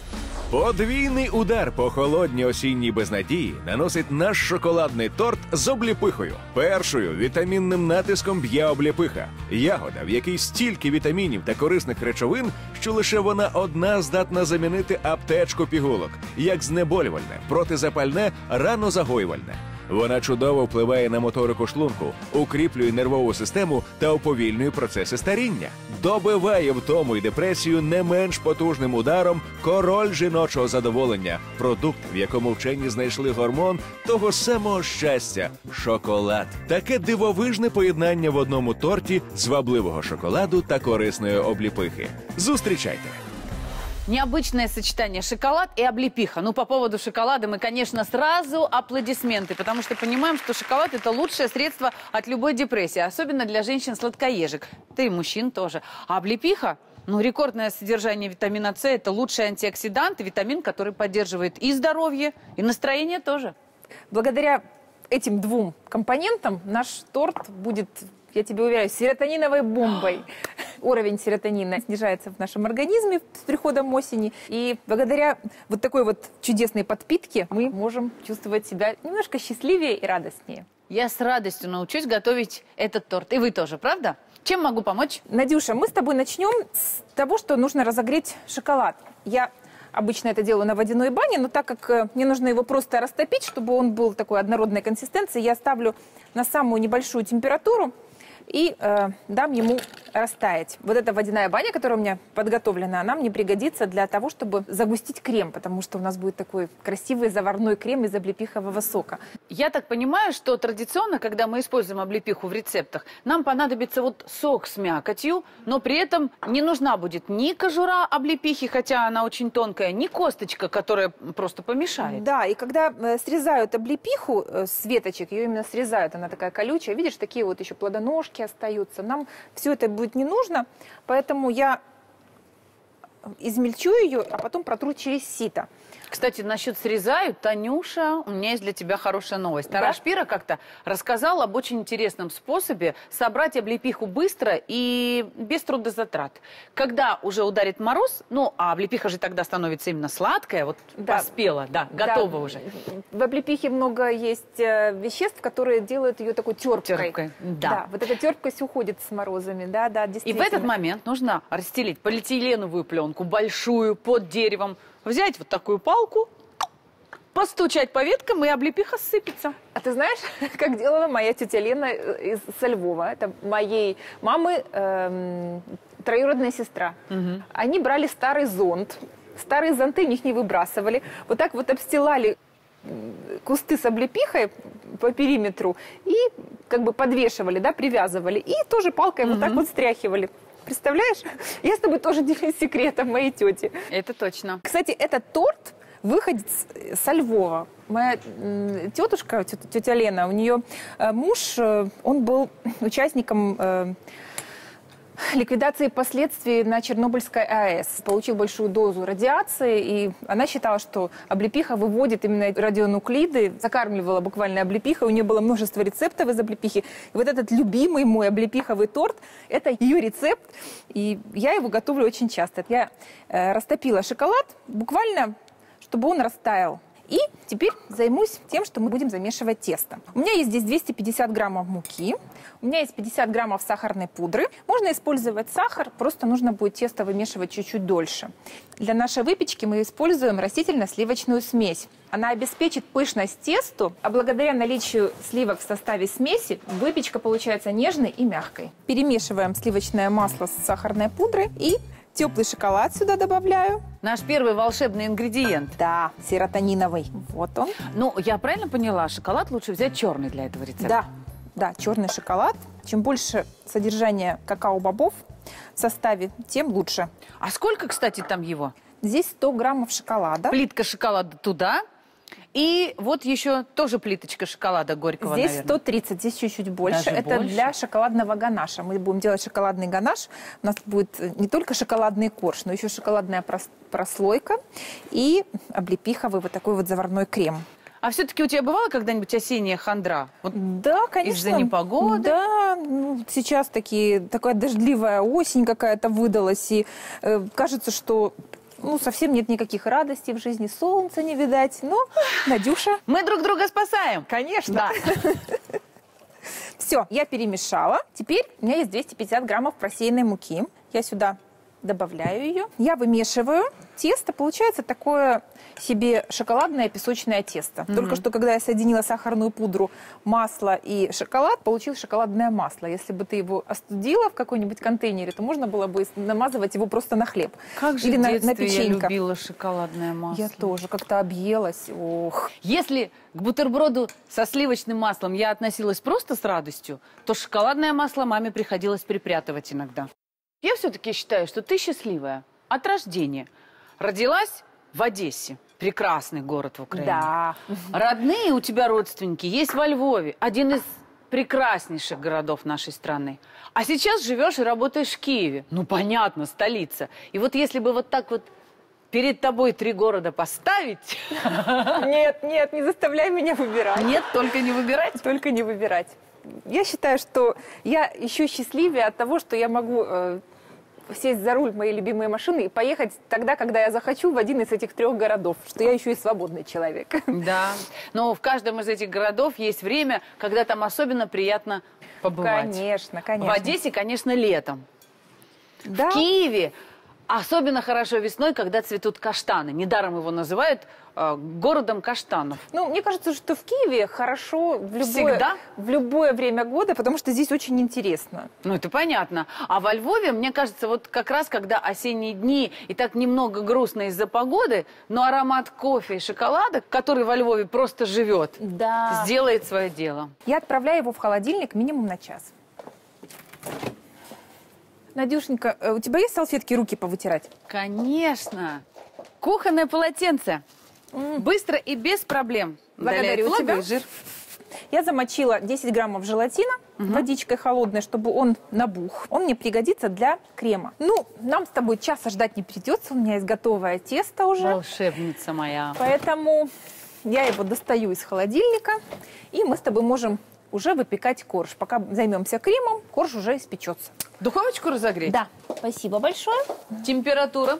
Подвійний удар по холодній осінній безнадії наносить наш шоколадний торт з обліпихою. Першою вітамінним натиском б'є обліпиха. Ягода, в якій стільки вітамінів та корисних речовин, що лише вона одна здатна замінити аптечку пігулок. Як знеболювальне, протизапальне, ранозагоювальне. Вона чудово впливає на моторику шлунку, укріплює нервову систему та уповільнює процеси старіння. добиває втому і депресію не менш потужним ударом король жіночого задоволення – продукт, в якому вчені знайшли гормон того самого щастя – шоколад. Таке дивовижне поєднання в одному торті звабливого шоколаду та корисної обліпихи. Зустрічайте! Необычное сочетание шоколад и облепиха. Ну, по поводу шоколада мы, конечно, сразу аплодисменты, потому что понимаем, что шоколад – это лучшее средство от любой депрессии, особенно для женщин-сладкоежек, да и мужчин тоже. А облепиха? Ну, рекордное содержание витамина С – это лучший антиоксидант и витамин, который поддерживает и здоровье, и настроение тоже. Благодаря этим двум компонентам наш торт будет, я тебе уверяю, серотониновой бомбой. Уровень серотонина снижается в нашем организме с приходом осени. И благодаря вот такой вот чудесной подпитке мы можем чувствовать себя немножко счастливее и радостнее. Я с радостью научусь готовить этот торт. И вы тоже, правда? Чем могу помочь? Надюша, мы с тобой начнем с того, что нужно разогреть шоколад. Я обычно это делаю на водяной бане, но так как мне нужно его просто растопить, чтобы он был такой однородной консистенции, я ставлю на самую небольшую температуру и дам ему растаять. Вот эта водяная баня, которая у меня подготовлена, она мне пригодится для того, чтобы загустить крем, потому что у нас будет такой красивый заварной крем из облепихового сока. Я так понимаю, что традиционно, когда мы используем облепиху в рецептах, нам понадобится вот сок с мякотью, но при этом не нужна будет ни кожура облепихи, хотя она очень тонкая, ни косточка, которая просто помешает. Да, и когда срезают облепиху с веточек, ее именно срезают, она такая колючая, видишь, такие вот еще плодоножки остаются, нам все это будет не нужно, поэтому я измельчу ее, а потом протру через сито. Кстати, насчет срезают, Танюша, у меня есть для тебя хорошая новость. Да? Тарас Шпира как-то рассказал об очень интересном способе собрать облепиху быстро и без трудозатрат. Когда уже ударит мороз, ну, а облепиха же тогда становится именно сладкая, вот да, поспела, да, готова да, уже. В облепихе много есть веществ, которые делают ее такой терпкой. Да, вот эта терпкость уходит с морозами, да, действительно. И в этот момент нужно расстелить полиэтиленовую пленку, большую, под деревом. Взять вот такую палку, постучать по веткам, и облепиха сыпется. А ты знаешь, как делала моя тетя Лена со Львова? Это моей мамы троюродная сестра. Угу. Они брали старый зонт. Старые зонты в них не выбрасывали. Вот так вот обстилали кусты с облепихой по периметру и как бы подвешивали, да, привязывали. И тоже палкой вот так вот стряхивали. Представляешь? Я с тобой тоже делюсь секретом моей тети. Это точно. Кстати, этот торт выходит со Львова. Моя тетушка, тетя Лена, у нее муж, он был участником ликвидации последствий на Чернобыльской АЭС. Получил большую дозу радиации, и она считала, что облепиха выводит именно радионуклиды, закармливала буквально облепиха, у нее было множество рецептов из облепихи. И вот этот любимый мой облепиховый торт, это ее рецепт, и я его готовлю очень часто. Я растопила шоколад, буквально, чтобы он растаял. И теперь займусь тем, что мы будем замешивать тесто. У меня есть здесь 250 граммов муки, у меня есть 50 граммов сахарной пудры. Можно использовать сахар, просто нужно будет тесто вымешивать чуть-чуть дольше. Для нашей выпечки мы используем растительно-сливочную смесь. Она обеспечит пышность тесту, а благодаря наличию сливок в составе смеси выпечка получается нежной и мягкой. Перемешиваем сливочное масло с сахарной пудрой и теплый шоколад сюда добавляю. Наш первый волшебный ингредиент. Да, серотониновый. Вот он. Ну, я правильно поняла, шоколад лучше взять черный для этого рецепта? Да, черный шоколад. Чем больше содержания какао-бобов в составе, тем лучше. А сколько, кстати, там его? Здесь 100 граммов шоколада. Плитка шоколада туда. И вот еще тоже плиточка шоколада горького, здесь наверное. 130, здесь чуть-чуть больше. Даже это больше? Для шоколадного ганаша. Мы будем делать шоколадный ганаш. У нас будет не только шоколадный корж, но еще шоколадная прослойка и облепиховый вот такой вот заварной крем. А все-таки у тебя бывала когда-нибудь осенняя хандра? Вот да, конечно. Из-за непогоды? Да, ну, сейчас такая дождливая осень какая-то выдалась. И кажется, что... Ну, совсем нет никаких радостей в жизни, солнца не видать. Но, Надюша... Мы друг друга спасаем. Конечно. Да. Все, я перемешала. Теперь у меня есть 250 граммов просеянной муки. Я сюда добавляю ее. Я вымешиваю. Тесто получается такое себе шоколадное песочное тесто. Только что, когда я соединила сахарную пудру, масло и шоколад, получилось шоколадное масло. Если бы ты его остудила в какой-нибудь контейнере, то можно было бы намазывать его просто на хлеб. Как же в детстве я любила шоколадное масло. Я тоже как-то объелась. Ох. Если к бутерброду со сливочным маслом я относилась просто с радостью, то шоколадное масло маме приходилось припрятывать иногда. Я все-таки считаю, что ты счастливая от рождения. Родилась в Одессе. Прекрасный город в Украине. Да. Родные у тебя родственники есть во Львове. Один из прекраснейших городов нашей страны. А сейчас живешь и работаешь в Киеве. Ну, понятно, столица. И вот если бы вот так вот перед тобой три города поставить... Нет, нет, не заставляй меня выбирать. Нет, только не выбирать? Только не выбирать. Я считаю, что я еще счастливее от того, что я могу сесть за руль моей любимой машины и поехать тогда, когда я захочу, в один из этих трех городов, что я еще и свободный человек. Да, но в каждом из этих городов есть время, когда там особенно приятно побывать. Конечно, конечно. В Одессе, конечно, летом. Да. В Киеве особенно хорошо весной, когда цветут каштаны. Недаром его называют городом каштанов. Ну, мне кажется, что в Киеве хорошо в любое время года, потому что здесь очень интересно. Ну, это понятно. А во Львове, мне кажется, вот как раз, когда осенние дни, и так немного грустно из-за погоды, но аромат кофе и шоколада, который во Львове просто живет, да, сделает свое дело. Я отправляю его в холодильник минимум на час. Надюшенька, у тебя есть салфетки, руки повытирать? Конечно. Кухонное полотенце. Быстро и без проблем. Благодарю тебя. Жир. Я замочила 10 граммов желатина водичкой холодной, чтобы он набух. Он мне пригодится для крема. Ну, нам с тобой часа ждать не придется. У меня есть готовое тесто уже. Волшебница моя. Поэтому я его достаю из холодильника. И мы с тобой можем уже выпекать корж. Пока займемся кремом, корж уже испечется. Духовочку разогреть? Да. Спасибо большое. Температура?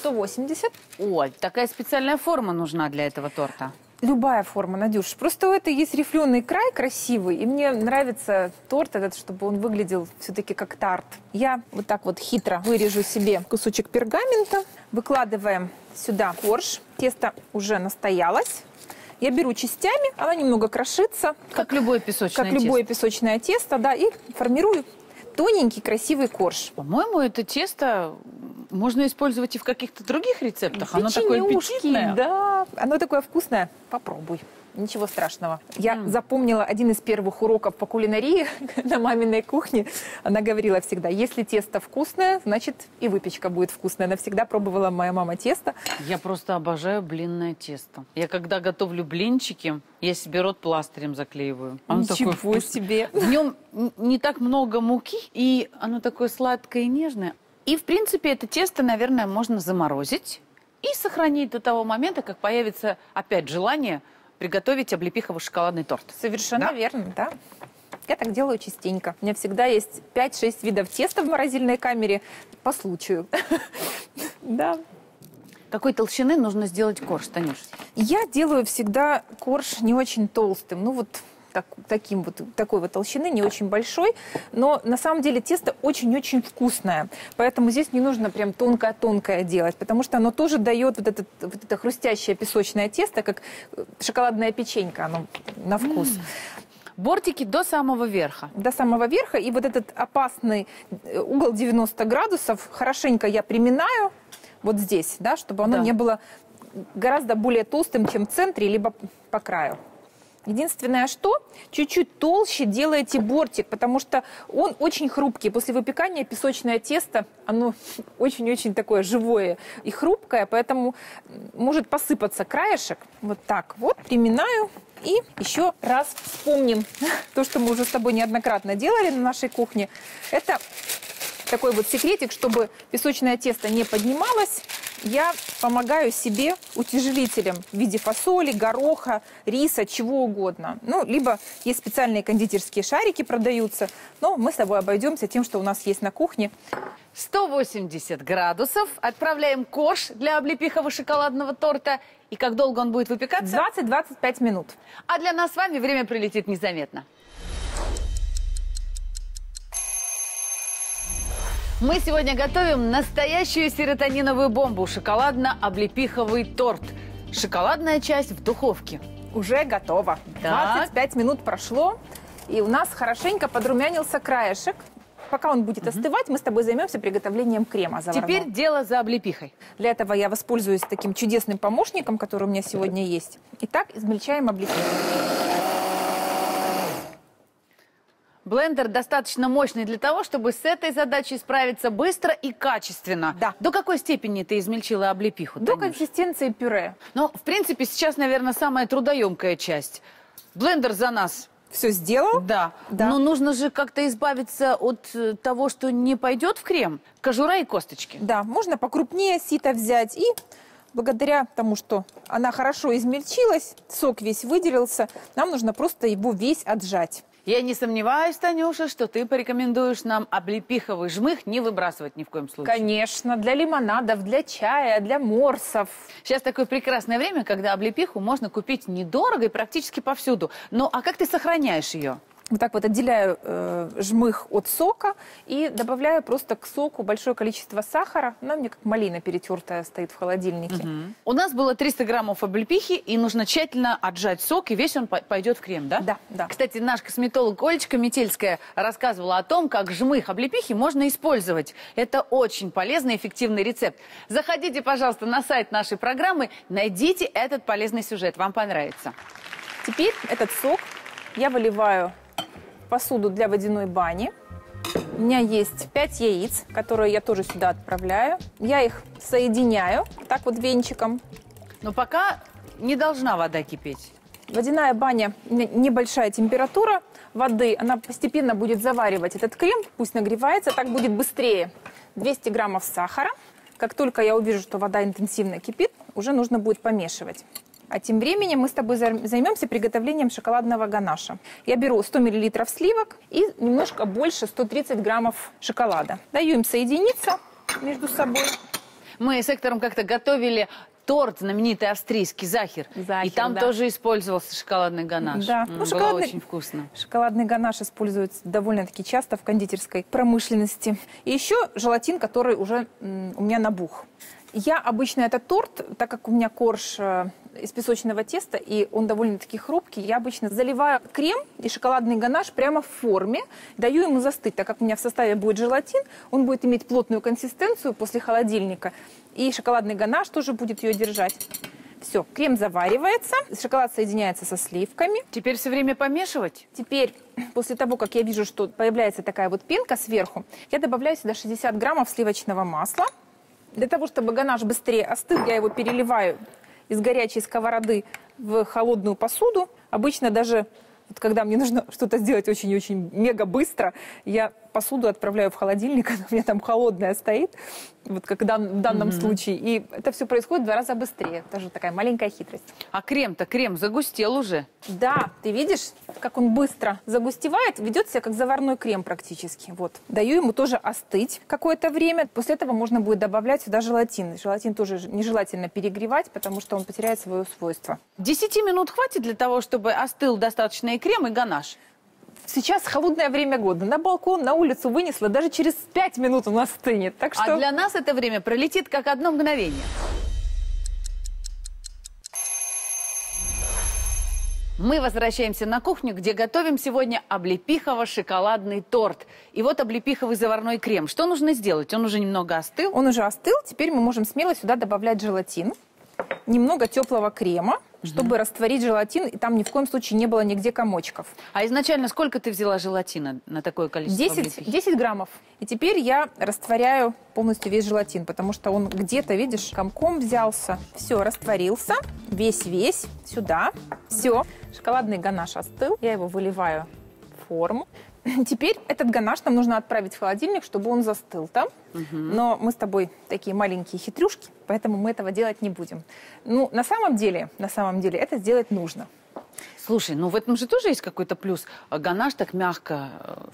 180. Ой, такая специальная форма нужна для этого торта. Любая форма, Надюш. Просто у этой есть рифленый край красивый. И мне нравится торт этот, чтобы он выглядел все-таки как тарт. Я вот так вот хитро вырежу себе кусочек пергамента. Выкладываем сюда корж. Тесто уже настоялось. Я беру частями, она немного крошится. Как любое песочное тесто. Как любое песочное тесто, да, и формирую тоненький красивый корж. По-моему, это тесто можно использовать и в каких-то других рецептах. Оно такое аппетитное. Да, оно такое вкусное. Попробуй. Ничего страшного. Я запомнила один из первых уроков по кулинарии на маминой кухне. Она говорила всегда, если тесто вкусное, значит и выпечка будет вкусная. Она всегда пробовала, моя мама, тесто. Я просто обожаю блинное тесто. Я когда готовлю блинчики, я себе рот пластырем заклеиваю. Оно Ничего себе! В нем не так много муки, и оно такое сладкое и нежное. И, в принципе, это тесто, наверное, можно заморозить и сохранить до того момента, как появится опять желание приготовить облепиховый шоколадный торт. Совершенно верно, да. Я так делаю частенько. У меня всегда есть 5-6 видов теста в морозильной камере по случаю. Да. Какой толщины нужно сделать корж, Танюш? Я делаю всегда корж не очень толстым. Ну вот такой вот толщины, не очень большой. Но на самом деле тесто очень-очень вкусное. Поэтому здесь не нужно прям тонкое-тонкое делать. Потому что оно тоже дает вот это хрустящее песочное тесто, как шоколадная печенька, оно на вкус. Бортики до самого верха. До самого верха. И вот этот опасный угол 90 градусов хорошенько я приминаю вот здесь, да, чтобы оно не было гораздо более толстым, чем в центре, либо по краю. Единственное, что чуть-чуть толще делаете бортик, потому что он очень хрупкий. После выпекания песочное тесто, оно очень-очень такое живое и хрупкое, поэтому может посыпаться краешек. Вот так вот приминаю. И еще раз вспомним то, что мы уже с тобой неоднократно делали на нашей кухне. Это такой вот секретик, чтобы песочное тесто не поднималось. Я помогаю себе утяжелителем в виде фасоли, гороха, риса, чего угодно. Ну, либо есть специальные кондитерские шарики продаются, но мы с тобой обойдемся тем, что у нас есть на кухне. 180 градусов. Отправляем корж для облепихового шоколадного торта. И как долго он будет выпекаться? 20-25 минут. А для нас с вами время прилетит незаметно. Мы сегодня готовим настоящую серотониновую бомбу – шоколадно-облепиховый торт. Шоколадная часть в духовке. Уже готова. Так. 25 минут прошло, и у нас хорошенько подрумянился краешек. Пока он будет остывать, мы с тобой займемся приготовлением крема заварного. Теперь дело за облепихой. Для этого я воспользуюсь таким чудесным помощником, который у меня сегодня есть. Итак, измельчаем облепиху. Блендер достаточно мощный для того, чтобы с этой задачей справиться быстро и качественно. Да. До какой степени ты измельчила облепиху? До консистенции пюре. Ну, в принципе, сейчас, наверное, самая трудоемкая часть. Блендер за нас... Все сделал? Да. Но нужно же как-то избавиться от того, что не пойдет в крем. Кожура и косточки. Да, можно покрупнее сито взять. И благодаря тому, что она хорошо измельчилась, сок весь выделился, нам нужно просто его весь отжать. Я не сомневаюсь, Танюша, что ты порекомендуешь нам облепиховый жмых не выбрасывать ни в коем случае. Конечно, для лимонадов, для чая, для морсов. Сейчас такое прекрасное время, когда облепиху можно купить недорого и практически повсюду. Ну, а как ты сохраняешь ее? Вот так вот отделяю жмых от сока и добавляю просто к соку большое количество сахара. Она у меня как малина перетертая стоит в холодильнике. У нас было 300 граммов облепихи, и нужно тщательно отжать сок, и весь он пойдет в крем, да? Да, да. Кстати, наш косметолог Олечка Метельская рассказывала о том, как жмых облепихи можно использовать. Это очень полезный и эффективный рецепт. Заходите, пожалуйста, на сайт нашей программы, найдите этот полезный сюжет, вам понравится. Теперь этот сок я выливаю... посуду для водяной бани. У меня есть 5 яиц, которые я тоже сюда отправляю. Я их соединяю так вот венчиком. Но пока не должна вода кипеть. Водяная баня, небольшая температура воды, она постепенно будет заваривать этот крем, пусть нагревается, так будет быстрее. 200 граммов сахара. Как только я увижу, что вода интенсивно кипит, уже нужно будет помешивать. А тем временем мы с тобой займемся приготовлением шоколадного ганаша. Я беру 100 мл сливок и немножко больше 130 граммов шоколада. Даю им соединиться между собой. Мы с Эктором как-то готовили торт, знаменитый австрийский, захер. И там тоже использовался шоколадный ганаш. Да. Ну, было очень вкусно. Шоколадный ганаш используется довольно-таки часто в кондитерской промышленности. И еще желатин, который уже у меня набух. Я обычно этот торт, так как у меня корж из песочного теста, и он довольно-таки хрупкий, я обычно заливаю крем и шоколадный ганаш прямо в форме, даю ему застыть, так как у меня в составе будет желатин, он будет иметь плотную консистенцию после холодильника, и шоколадный ганаш тоже будет ее держать. Все, крем заваривается, шоколад соединяется со сливками. Теперь все время помешивать? Теперь, после того, как я вижу, что появляется такая вот пенка сверху, я добавляю сюда 60 граммов сливочного масла. Для того, чтобы ганаш быстрее остыл, я его переливаю из горячей сковороды в холодную посуду. Обычно даже, вот, когда мне нужно что-то сделать очень-очень мега быстро, я посуду отправляю в холодильник, она у меня там холодная стоит, вот как в данном случае. И это все происходит в 2 раза быстрее. Тоже такая маленькая хитрость. А крем-то, крем загустел уже. Да, ты видишь, как он быстро загустевает, ведет себя как заварной крем практически. Вот. Даю ему тоже остыть какое-то время. После этого можно будет добавлять сюда желатин. Желатин тоже нежелательно перегревать, потому что он потеряет свое свойство. 10 минут хватит для того, чтобы остыл достаточно и крем, и ганаш. Сейчас холодное время года. На балкон, на улицу вынесла. Даже через 5 минут у нас стынет. Так что... А для нас это время пролетит как одно мгновение. Мы возвращаемся на кухню, где готовим сегодня облепихово-шоколадный торт. И вот облепиховый заварной крем. Что нужно сделать? Он уже немного остыл. Он уже остыл. Теперь мы можем смело сюда добавлять желатин. Немного теплого крема, чтобы растворить желатин, и там ни в коем случае не было нигде комочков. А изначально сколько ты взяла желатина на такое количество? 10 граммов. И теперь я растворяю полностью весь желатин, потому что он где-то, видишь, комком взялся. Все, растворился. Весь-весь сюда. Все. Шоколадный ганаш остыл. Я его выливаю в форму. Теперь этот ганаш нам нужно отправить в холодильник, чтобы он застыл там. Но мы с тобой такие маленькие хитрюшки, поэтому мы этого делать не будем. Ну, на самом деле, это сделать нужно. Слушай, ну в этом же тоже есть какой-то плюс. Ганаш так мягко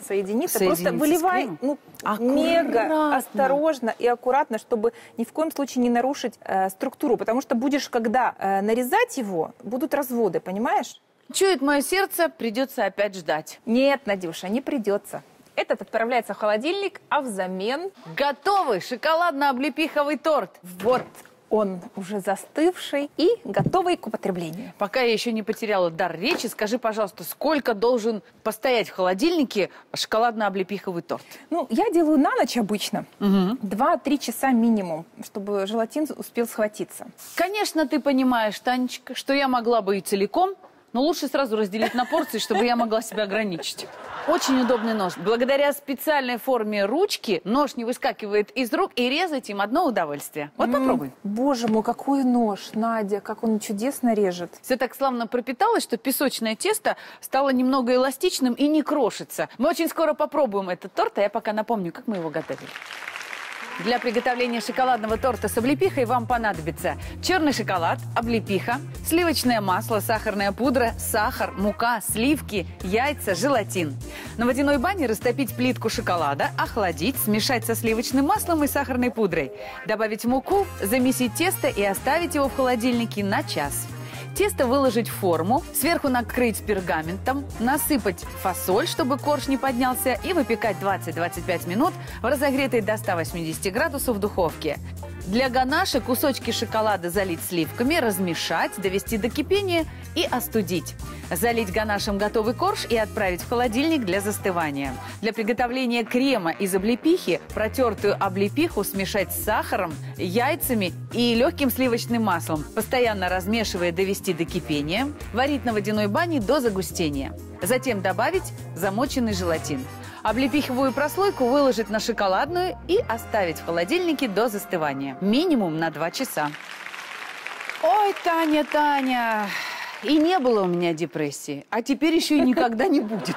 соединится. Просто выливай, ну, мега осторожно и аккуратно, чтобы ни в коем случае не нарушить структуру. Потому что будешь, когда нарезать его, будут разводы, понимаешь? Чует мое сердце, придется опять ждать. Нет, Надюша, не придется. Этот отправляется в холодильник, а взамен... Готовый шоколадно-облепиховый торт. Вот он, уже застывший и готовый к употреблению. Пока я еще не потеряла дар речи, скажи, пожалуйста, сколько должен постоять в холодильнике шоколадно-облепиховый торт? Ну, я делаю на ночь обычно. 2-3 часа минимум, чтобы желатин успел схватиться. Конечно, ты понимаешь, Танечка, что я могла бы и целиком... Но лучше сразу разделить на порции, чтобы я могла себя ограничить. Очень удобный нож. Благодаря специальной форме ручки нож не выскакивает из рук, и резать им одно удовольствие. Вот попробуй. Боже мой, какой нож, Надя, как он чудесно режет. Все так славно пропиталось, что песочное тесто стало немного эластичным и не крошится. Мы очень скоро попробуем этот торт, а я пока напомню, как мы его готовили. Для приготовления шоколадного торта с облепихой вам понадобится черный шоколад, облепиха, сливочное масло, сахарная пудра, сахар, мука, сливки, яйца, желатин. На водяной бане растопить плитку шоколада, охладить, смешать со сливочным маслом и сахарной пудрой. Добавить муку, замесить тесто и оставить его в холодильнике на час. Тесто выложить в форму, сверху накрыть пергаментом, насыпать фасоль, чтобы корж не поднялся, и выпекать 20-25 минут в разогретой до 180 градусов духовке. Для ганаша кусочки шоколада залить сливками, размешать, довести до кипения и остудить. Залить ганашем готовый корж и отправить в холодильник для застывания. Для приготовления крема из облепихи протертую облепиху смешать с сахаром, яйцами и легким сливочным маслом, постоянно размешивая, довести до кипения, варить на водяной бане до загустения. Затем добавить замоченный желатин. Облепиховую прослойку выложить на шоколадную и оставить в холодильнике до застывания. Минимум на 2 часа. Ой, Таня, Таня, и не было у меня депрессии, а теперь еще и никогда не будет.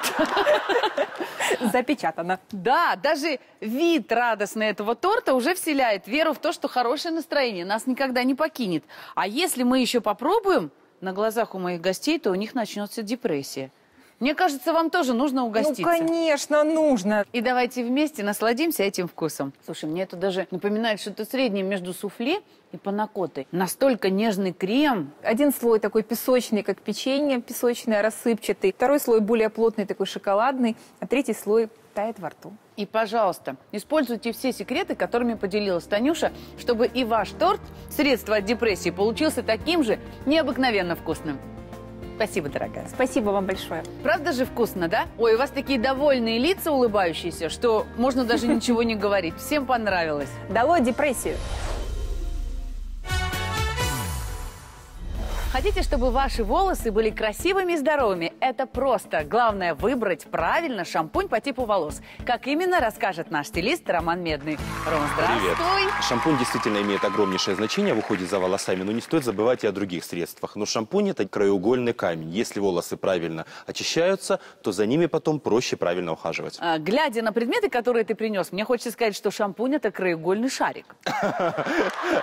Запечатано. Да, даже вид радостный этого торта уже вселяет веру в то, что хорошее настроение нас никогда не покинет. А если мы еще попробуем на глазах у моих гостей, то у них начнется депрессия. Мне кажется, вам тоже нужно угоститься. Ну, конечно, нужно. И давайте вместе насладимся этим вкусом. Слушай, мне это даже напоминает что-то среднее между суфле и панакотой. Настолько нежный крем. Один слой такой песочный, как печенье песочное, рассыпчатый. Второй слой более плотный, такой шоколадный. А третий слой тает во рту. И, пожалуйста, используйте все секреты, которыми поделилась Танюша, чтобы и ваш торт, средство от депрессии, получился таким же необыкновенно вкусным. Спасибо, дорогая. Спасибо вам большое. Правда же вкусно, да? Ой, у вас такие довольные лица, улыбающиеся, что можно даже ничего не говорить. Всем понравилось. Дало депрессию. Хотите, чтобы ваши волосы были красивыми и здоровыми? Это просто. Главное выбрать правильно шампунь по типу волос. Как именно, расскажет наш стилист Роман Медный. Ром, здравствуй. Привет. Шампунь действительно имеет огромнейшее значение в уходе за волосами, но не стоит забывать и о других средствах. Но шампунь – это краеугольный камень. Если волосы правильно очищаются, то за ними потом проще правильно ухаживать. А, глядя на предметы, которые ты принес, мне хочется сказать, что шампунь – это краеугольный шарик.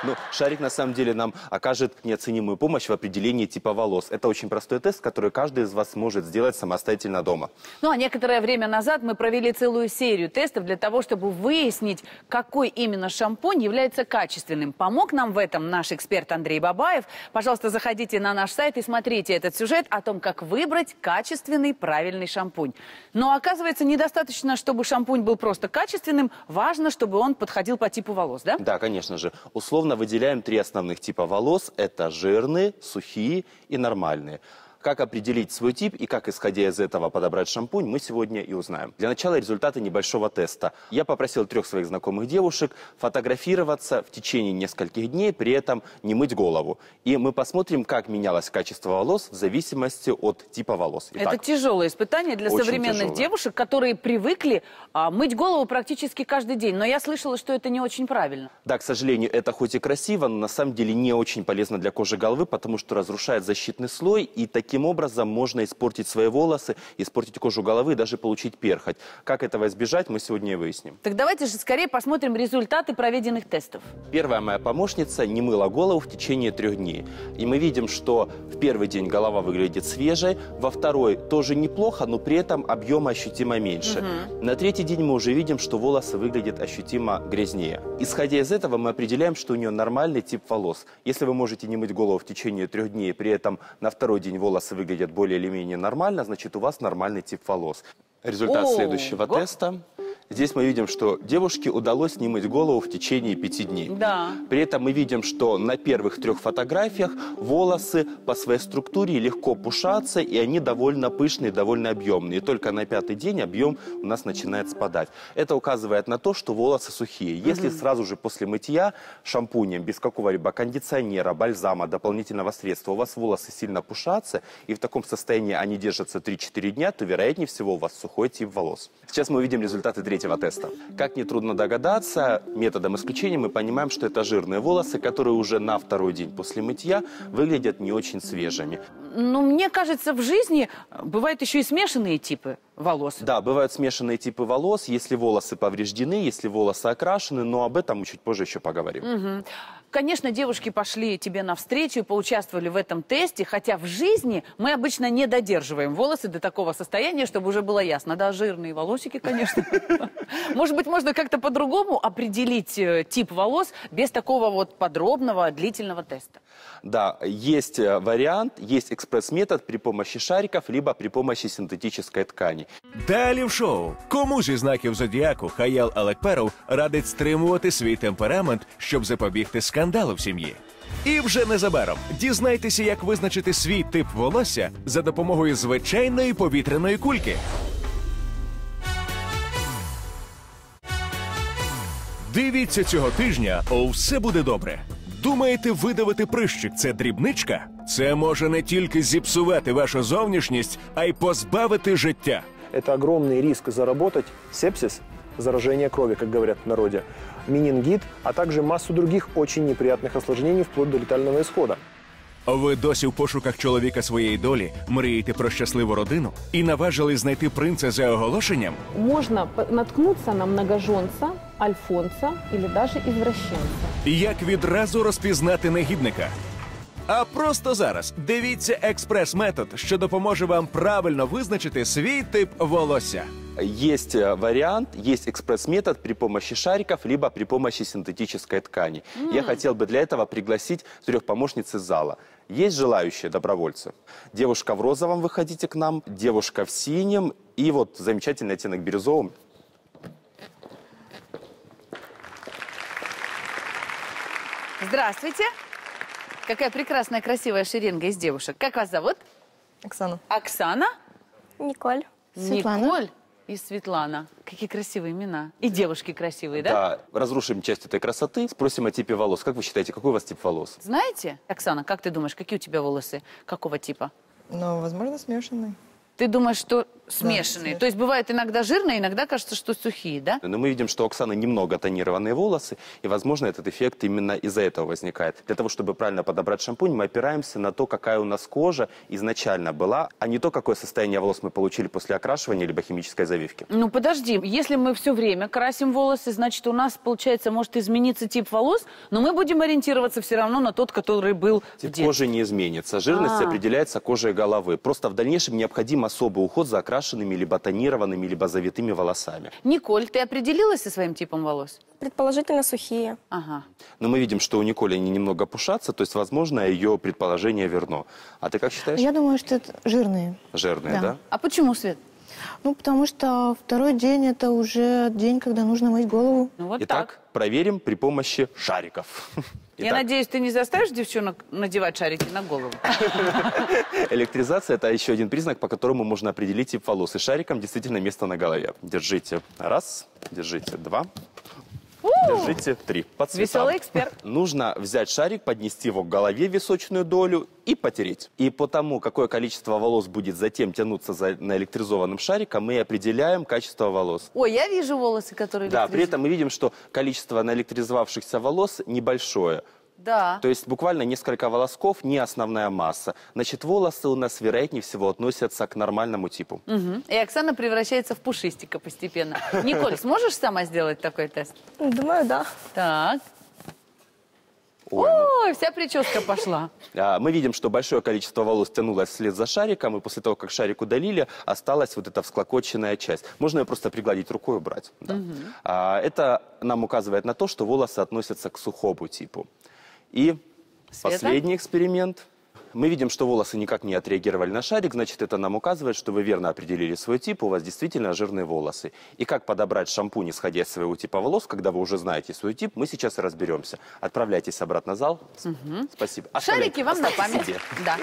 Ну, шарик на самом деле нам окажет неоценимую помощь в определении типа волос. Это очень простой тест, который каждый из вас может сделать самостоятельно дома. Ну, а некоторое время назад мы провели целую серию тестов для того, чтобы выяснить, какой именно шампунь является качественным. Помог нам в этом наш эксперт Андрей Бабаев. Пожалуйста, заходите на наш сайт и смотрите этот сюжет о том, как выбрать качественный, правильный шампунь. Но оказывается, недостаточно, чтобы шампунь был просто качественным. Важно, чтобы он подходил по типу волос, да? Да, конечно же. Условно выделяем 3 основных типа волос. Это жирные, сухие и нормальные. Как определить свой тип и как, исходя из этого, подобрать шампунь, мы сегодня и узнаем. Для начала результаты небольшого теста. Я попросил 3 своих знакомых девушек фотографироваться в течение нескольких дней, при этом не мыть голову. И мы посмотрим, как менялось качество волос в зависимости от типа волос. Итак, это тяжелое испытание для современных девушек, которые привыкли мыть голову практически каждый день. Но я слышала, что это не очень правильно. Да, к сожалению, это хоть и красиво, но на самом деле не очень полезно для кожи головы, потому что разрушает защитный слой, и таким образом можно испортить свои волосы, испортить кожу головы и даже получить перхоть. Как этого избежать, мы сегодня и выясним. Так давайте же скорее посмотрим результаты проведенных тестов. Первая моя помощница не мыла голову в течение 3 дней. И мы видим, что в первый день голова выглядит свежей, во второй тоже неплохо, но при этом объема ощутимо меньше. На 3-й день мы уже видим, что волосы выглядят ощутимо грязнее. Исходя из этого, мы определяем, что у нее нормальный тип волос. Если вы можете не мыть голову в течение 3 дней, при этом на 2-й день волосы выглядят более или менее нормально, значит, у вас нормальный тип волос. Результат следующего теста. Здесь мы видим, что девушке удалось снимать голову в течение 5 дней. Да. При этом мы видим, что на первых 3 фотографиях волосы по своей структуре легко пушатся, и они довольно пышные, довольно объемные. И только на 5-й день объем у нас начинает спадать. Это указывает на то, что волосы сухие. Если сразу же после мытья шампунем, без какого-либо кондиционера, бальзама, дополнительного средства у вас волосы сильно пушатся, и в таком состоянии они держатся 3-4 дня, то вероятнее всего у вас сухой тип волос. Сейчас мы видим результаты 3-го теста. Как нетрудно догадаться, методом исключения мы понимаем, что это жирные волосы, которые уже на 2-й день после мытья выглядят не очень свежими. Но мне кажется, в жизни бывают еще и смешанные типы волос. Да, бывают смешанные типы волос, если волосы повреждены, если волосы окрашены, но об этом мы чуть позже еще поговорим. Угу. Конечно, девушки пошли тебе навстречу и поучаствовали в этом тесте, хотя в жизни мы обычно не додерживаем волосы до такого состояния, чтобы уже было ясно. Да, жирные волосики, конечно. Может быть, можно как-то по-другому определить тип волос без такого вот подробного, длительного теста? Да, есть вариант, есть экспресс-метод при помощи шариков, либо при помощи синтетической ткани. Далі в шоу. Кому зі знаків зодіаку Хаял Алекперов радить стримувати свій темперамент, щоб запобігти скандалу в сім'ї? І вже незабаром дізнайтеся, як визначити свій тип волосся за допомогою звичайної повітряної кульки. Дивіться цього тижня у «Все буде добре». Думаєте, видавити прищик – це дрібничка? Це може не тільки зіпсувати вашу зовнішність, а й позбавити життя. Це огромний ризик заробити сепсис, зараження крові, як говорять в народі, менінгіт, а також масу інших дуже неприємних осложнень вплоть до летального ісходу. Ви досі в пошуках чоловіка своєї долі, мрієте про щасливу родину і наважили знайти принца за оголошенням? Можна наткнутися на многожонця, альфонса або навіть ізвращенця. Як відразу розпізнати негідника? А просто зараз дивіться експрес-метод, що допоможе вам правильно визначити свій тип волосся. Есть вариант, есть экспресс-метод при помощи шариков, либо при помощи синтетической ткани. Я хотел бы для этого пригласить 3 помощниц из зала. Есть желающие добровольцы? Девушка в розовом, выходите к нам, девушка в синем и вот замечательный оттенок бирюзовым. Здравствуйте. Какая прекрасная, красивая шеренга из девушек. Как вас зовут? Оксана. Оксана? Николь. Светлана. Николь и Светлана. Какие красивые имена. И девушки красивые, да? Да. Разрушим часть этой красоты. Спросим о типе волос. Как вы считаете, какой у вас тип волос? Знаете? Оксана, как ты думаешь, какие у тебя волосы? Какого типа? Ну, возможно, смешанные. Ты думаешь, что смешанные? Да, то есть бывают иногда жирные, иногда кажется, что сухие, да? Но мы видим, что у Оксаны немного тонированные волосы, и, возможно, этот эффект именно из-за этого возникает. Для того, чтобы правильно подобрать шампунь, мы опираемся на то, какая у нас кожа изначально была, а не то, какое состояние волос мы получили после окрашивания либо химической завивки. Ну, подожди, если мы все время красим волосы, значит, у нас, получается, может измениться тип волос, но мы будем ориентироваться все равно на тот, который был в детстве. Тип кожи не изменится, жирность определяется кожей головы. Просто в дальнейшем необходимо особый уход за окрашенными, либо тонированными, либо завитыми волосами. Николь, ты определилась со своим типом волос? Предположительно, сухие. Ага. Но мы видим, что у Николи они немного пушатся, то есть, возможно, ее предположение верно. А ты как считаешь? Я думаю, что это жирные. Жирные, да? А почему, Свет? Ну, потому что 2-й день – это уже день, когда нужно мыть голову. Ну, вот. Итак, проверим при помощи шариков. Итак. Я надеюсь, ты не заставишь девчонок надевать шарики на голову? Электризация – это еще один признак, по которому можно определить тип волос. И шариком действительно место на голове. Держите 1, держите 2. Держите 3. По цветам. Веселый эксперт. Нужно взять шарик, поднести его к голове височную долю и потереть. И по тому, какое количество волос будет затем тянуться на электризованным шариком, мы определяем качество волос. Ой, я вижу волосы, которые электризованы. Да, при этом мы видим, что количество наэлектризовавшихся волос небольшое. Да. То есть буквально несколько волосков, не основная масса. Значит, волосы у нас, вероятнее всего, относятся к нормальному типу. Угу. И Оксана превращается в пушистика постепенно. Николь, сможешь сама сделать такой тест? Думаю, да. Так. Ой, ну... вся прическа пошла. Мы видим, что большое количество волос тянулось вслед за шариком, и после того, как шарик удалили, осталась вот эта всклокоченная часть. Можно ее просто пригладить рукой и убрать. Да. Угу. Это нам указывает на то, что волосы относятся к сухому типу. И последний эксперимент. Мы видим, что волосы никак не отреагировали на шарик, значит, это нам указывает, что вы верно определили свой тип, у вас действительно жирные волосы. И как подобрать шампунь, исходя из своего типа волос, когда вы уже знаете свой тип, мы сейчас разберемся. Отправляйтесь обратно в зал. Угу. Спасибо. Шарики вам на память. Да.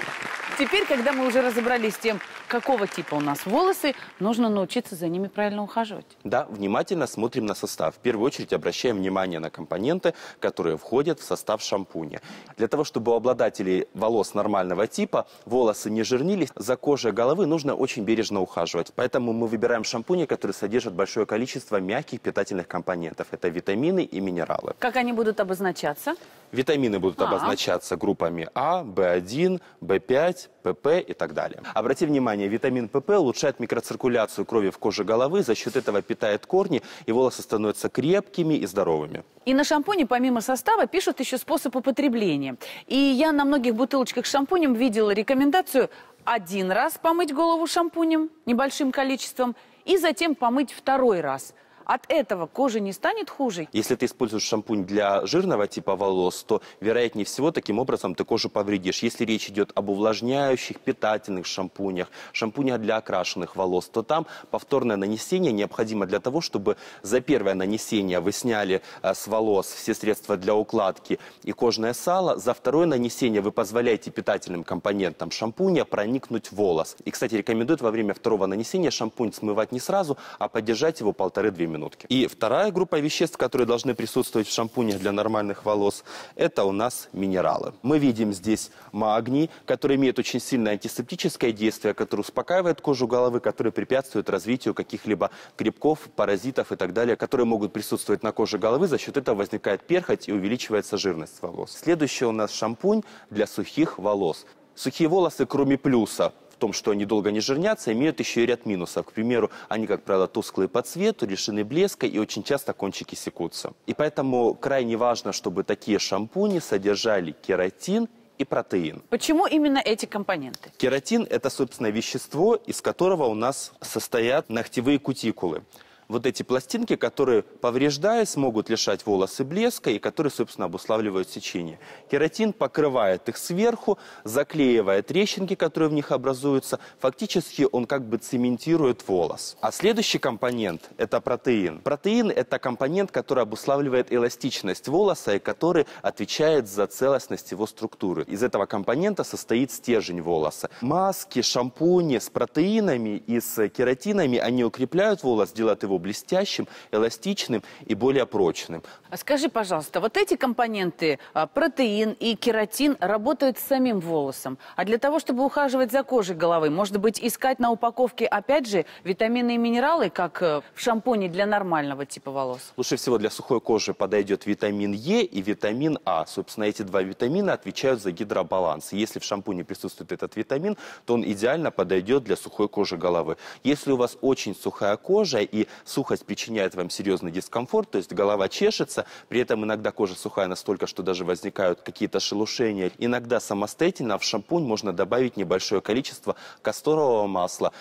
Теперь, когда мы уже разобрались с тем, какого типа у нас волосы, нужно научиться за ними правильно ухаживать. Да, внимательно смотрим на состав. В первую очередь обращаем внимание на компоненты, которые входят в состав шампуня. Для того, чтобы у обладателей волос нормального типа волосы не жирнились, за кожей головы нужно очень бережно ухаживать. Поэтому мы выбираем шампуни, которые содержат большое количество мягких питательных компонентов. Это витамины и минералы. Как они будут обозначаться? Витамины будут обозначаться группами А, В1, В5, ПП и так далее. Обрати внимание, витамин ПП улучшает микроциркуляцию крови в коже головы, за счет этого питает корни, и волосы становятся крепкими и здоровыми. И на шампуне, помимо состава, пишут еще способ употребления. И я на многих бутылочках с шампунем видела рекомендацию один раз помыть голову шампунем небольшим количеством и затем помыть второй раз. От этого кожа не станет хуже? Если ты используешь шампунь для жирного типа волос, то, вероятнее всего, таким образом ты кожу повредишь. Если речь идет об увлажняющих, питательных шампунях, шампунях для окрашенных волос, то там повторное нанесение необходимо для того, чтобы за первое нанесение вы сняли с волос все средства для укладки и кожное сало, за второе нанесение вы позволяете питательным компонентам шампуня проникнуть в волос. И, кстати, рекомендуют во время второго нанесения шампунь смывать не сразу, а подержать его 1,5–2 минуты. И вторая группа веществ, которые должны присутствовать в шампунях для нормальных волос, это у нас минералы. Мы видим здесь магний, который имеет очень сильное антисептическое действие, который успокаивает кожу головы, который препятствует развитию каких-либо грибков, паразитов и так далее, которые могут присутствовать на коже головы. За счет этого возникает перхоть и увеличивается жирность волос. Следующий у нас шампунь для сухих волос. Сухие волосы, кроме плюса в том, что они долго не жирнятся, имеют еще и ряд минусов. К примеру, они, как правило, тусклые по цвету, лишены блеска и очень часто кончики секутся. И поэтому крайне важно, чтобы такие шампуни содержали кератин и протеин. Почему именно эти компоненты? Кератин – это, собственно, вещество, из которого у нас состоят ногтевые кутикулы. Вот эти пластинки, которые, повреждаясь, могут лишать волосы блеска и которые, собственно, обуславливают сечение. Кератин покрывает их сверху, заклеивая трещинки, которые в них образуются. Фактически он как бы цементирует волос. А следующий компонент – это протеин. Протеин – это компонент, который обуславливает эластичность волоса и который отвечает за целостность его структуры. Из этого компонента состоит стержень волоса. Маски, шампуни с протеинами и с кератинами, они укрепляют волос, делают его блестящим, эластичным и более прочным. А скажи, пожалуйста, вот эти компоненты, протеин и кератин, работают с самим волосом. А для того, чтобы ухаживать за кожей головы, может быть, искать на упаковке, опять же, витамины и минералы, как в шампуне для нормального типа волос? Лучше всего для сухой кожи подойдет витамин Е и витамин А. Собственно, эти два витамина отвечают за гидробаланс. Если в шампуне присутствует этот витамин, то он идеально подойдет для сухой кожи головы. Если у вас очень сухая кожа и сухость причиняет вам серьезный дискомфорт, то есть голова чешется, при этом иногда кожа сухая настолько, что даже возникают какие-то шелушения. Иногда самостоятельно в шампунь можно добавить небольшое количество касторового масла,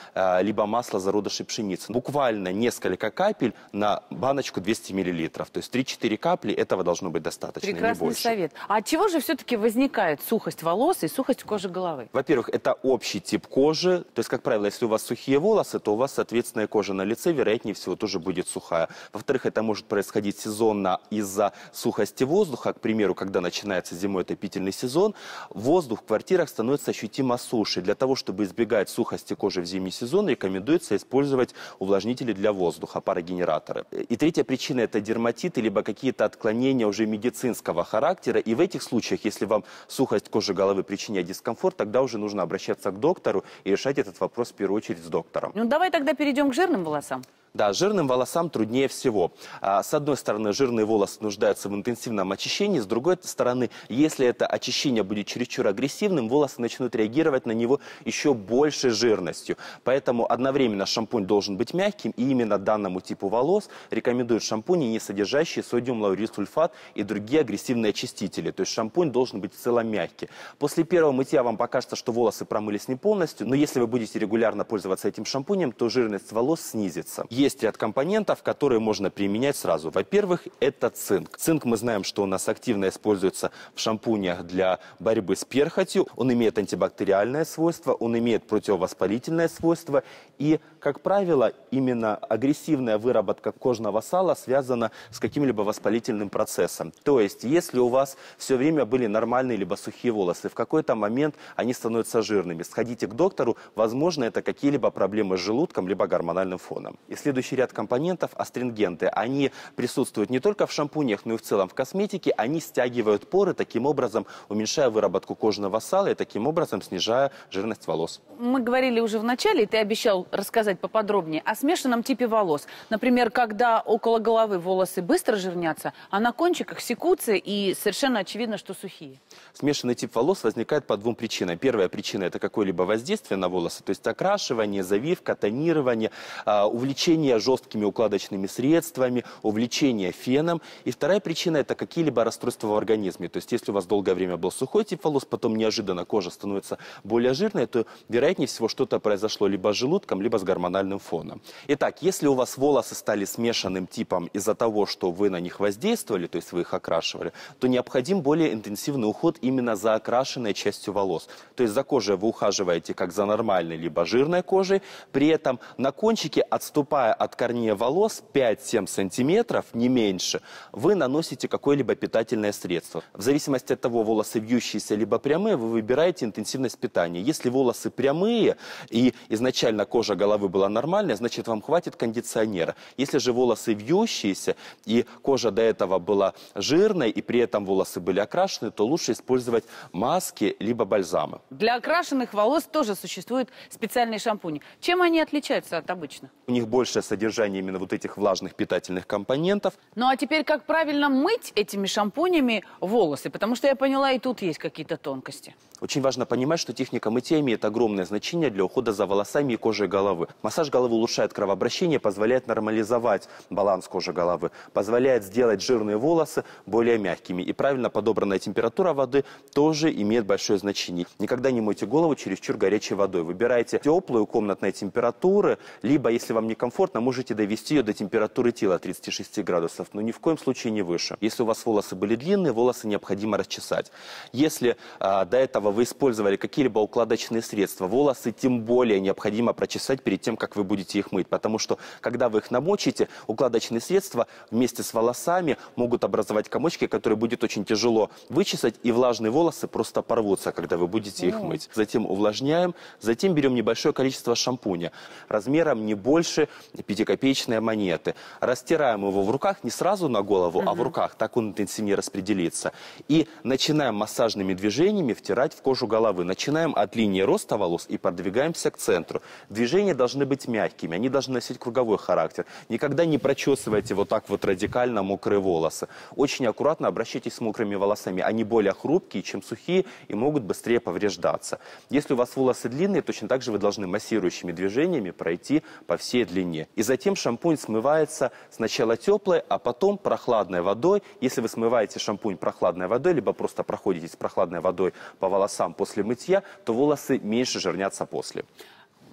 либо масла зародышей пшеницы. Буквально несколько капель на баночку 200 мл. То есть 3–4 капли, этого должно быть достаточно. Прекрасный совет. А от чего же все-таки возникает сухость волос и сухость кожи головы? Во-первых, это общий тип кожи. То есть, как правило, если у вас сухие волосы, то у вас, соответственно, кожа на лице, вероятнее всего, тоже будет сухая. Во-вторых, это может происходить сезонно из-за сухости воздуха. К примеру, когда начинается зимой отопительный сезон, воздух в квартирах становится ощутимо суше. Для того, чтобы избегать сухости кожи в зимний сезон, рекомендуется использовать увлажнители для воздуха, парогенераторы. И третья причина – это дерматиты, либо какие-то отклонения уже медицинского характера. И в этих случаях, если вам сухость кожи головы причиняет дискомфорт, тогда уже нужно обращаться к доктору и решать этот вопрос в первую очередь с доктором. Ну, давай тогда перейдем к жирным волосам. Да, жирным волосам труднее всего. С одной стороны, жирные волосы нуждаются в интенсивном очищении. С другой стороны, если это очищение будет чересчур агрессивным, волосы начнут реагировать на него еще большей жирностью. Поэтому одновременно шампунь должен быть мягким. И именно данному типу волос рекомендуют шампуни, не содержащие содиум лаурисульфат и другие агрессивные очистители. То есть шампунь должен быть в целом мягкий. После первого мытья вам покажется, что волосы промылись не полностью. Но если вы будете регулярно пользоваться этим шампунем, то жирность волос снизится. есть ряд компонентов, которые можно применять сразу. Во-первых, это цинк. Цинк, мы знаем, что у нас активно используется в шампунях для борьбы с перхотью. Он имеет антибактериальное свойство, он имеет противовоспалительное свойство. И, как правило, именно агрессивная выработка кожного сала связана с каким-либо воспалительным процессом. То есть, если у вас все время были нормальные либо сухие волосы, в какой-то момент они становятся жирными, сходите к доктору, возможно, это какие-либо проблемы с желудком, либо гормональным фоном. И следующий ряд компонентов – астрингенты. Они присутствуют не только в шампунях, но и в целом в косметике. Они стягивают поры, таким образом уменьшая выработку кожного сала и таким образом снижая жирность волос. Мы говорили уже в начале, и ты обещал рассказать поподробнее о смешанном типе волос. Например, когда около головы волосы быстро жирнятся, а на кончиках секутся и совершенно очевидно, что сухие. Смешанный тип волос возникает по двум причинам. Первая причина – это какое-либо воздействие на волосы, то есть окрашивание, завивка, тонирование, увлечение жесткими укладочными средствами, увлечение феном. И вторая причина – это какие-либо расстройства в организме. То есть если у вас долгое время был сухой тип волос, потом неожиданно кожа становится более жирной, то вероятнее всего что-то произошло либо с желудком, либо с гормональным фоном. Итак, если у вас волосы стали смешанным типом из-за того, что вы на них воздействовали, то есть вы их окрашивали, то необходим более интенсивный уход именно за окрашенной частью волос. То есть за кожей вы ухаживаете как за нормальной либо жирной кожей, при этом на кончике, отступая от корней волос 5-7 сантиметров, не меньше, вы наносите какое-либо питательное средство. В зависимости от того, волосы вьющиеся либо прямые, вы выбираете интенсивность питания. Если волосы прямые и изначально кожа головы была нормальная, значит вам хватит кондиционера. Если же волосы вьющиеся и кожа до этого была жирной и при этом волосы были окрашены, то лучше использовать маски либо бальзамы. Для окрашенных волос тоже существуют специальные шампуни. Чем они отличаются от обычных? У них большее содержание именно вот этих влажных питательных компонентов. Ну а теперь как правильно мыть этими шампунями волосы? Потому что я поняла, и тут есть какие-то тонкости. Очень важно понимать, что техника мытья имеет огромное значение для ухода за волосами и кожей головы. Массаж головы улучшает кровообращение, позволяет нормализовать баланс кожи головы, позволяет сделать жирные волосы более мягкими. И правильно подобранная температура воды тоже имеет большое значение. Никогда не мойте голову чересчур горячей водой. Выбирайте теплую комнатной температуры, либо, если вам некомфортно, можете довести ее до температуры тела 36 градусов, но ни в коем случае не выше. Если у вас волосы были длинные, волосы необходимо расчесать. Если до этого вы использовали какие-либо укладочные средства, волосы тем более необходимо прочесать перед тем, как вы будете их мыть, потому что, когда вы их намочите, укладочные средства вместе с волосами могут образовать комочки, которые будет очень тяжело вычесать, и влажные волосы просто порвутся, когда вы будете их мыть. Затем увлажняем, затем берем небольшое количество шампуня, размером не больше 5-копеечной монеты. Растираем его в руках, не сразу на голову, а в руках, так он интенсивнее распределится. И начинаем массажными движениями втирать в кожу головы. Начинаем от линии роста волос и продвигаемся к центру. Движения должны быть мягкими, они должны носить круговой характер. Никогда не прочесывайте вот так вот радикально мокрые волосы. Очень аккуратно обращайтесь с мокрыми волосами. Они более хрупкие, чем сухие, и могут быстрее повреждаться. Если у вас волосы длинные, точно так же вы должны массирующими движениями пройти по всей длине. И затем шампунь смывается сначала теплой, а потом прохладной водой. Если вы смываете шампунь прохладной водой, либо просто проходитесь прохладной водой по волосам после мытья, то волосы меньше жирнятся после.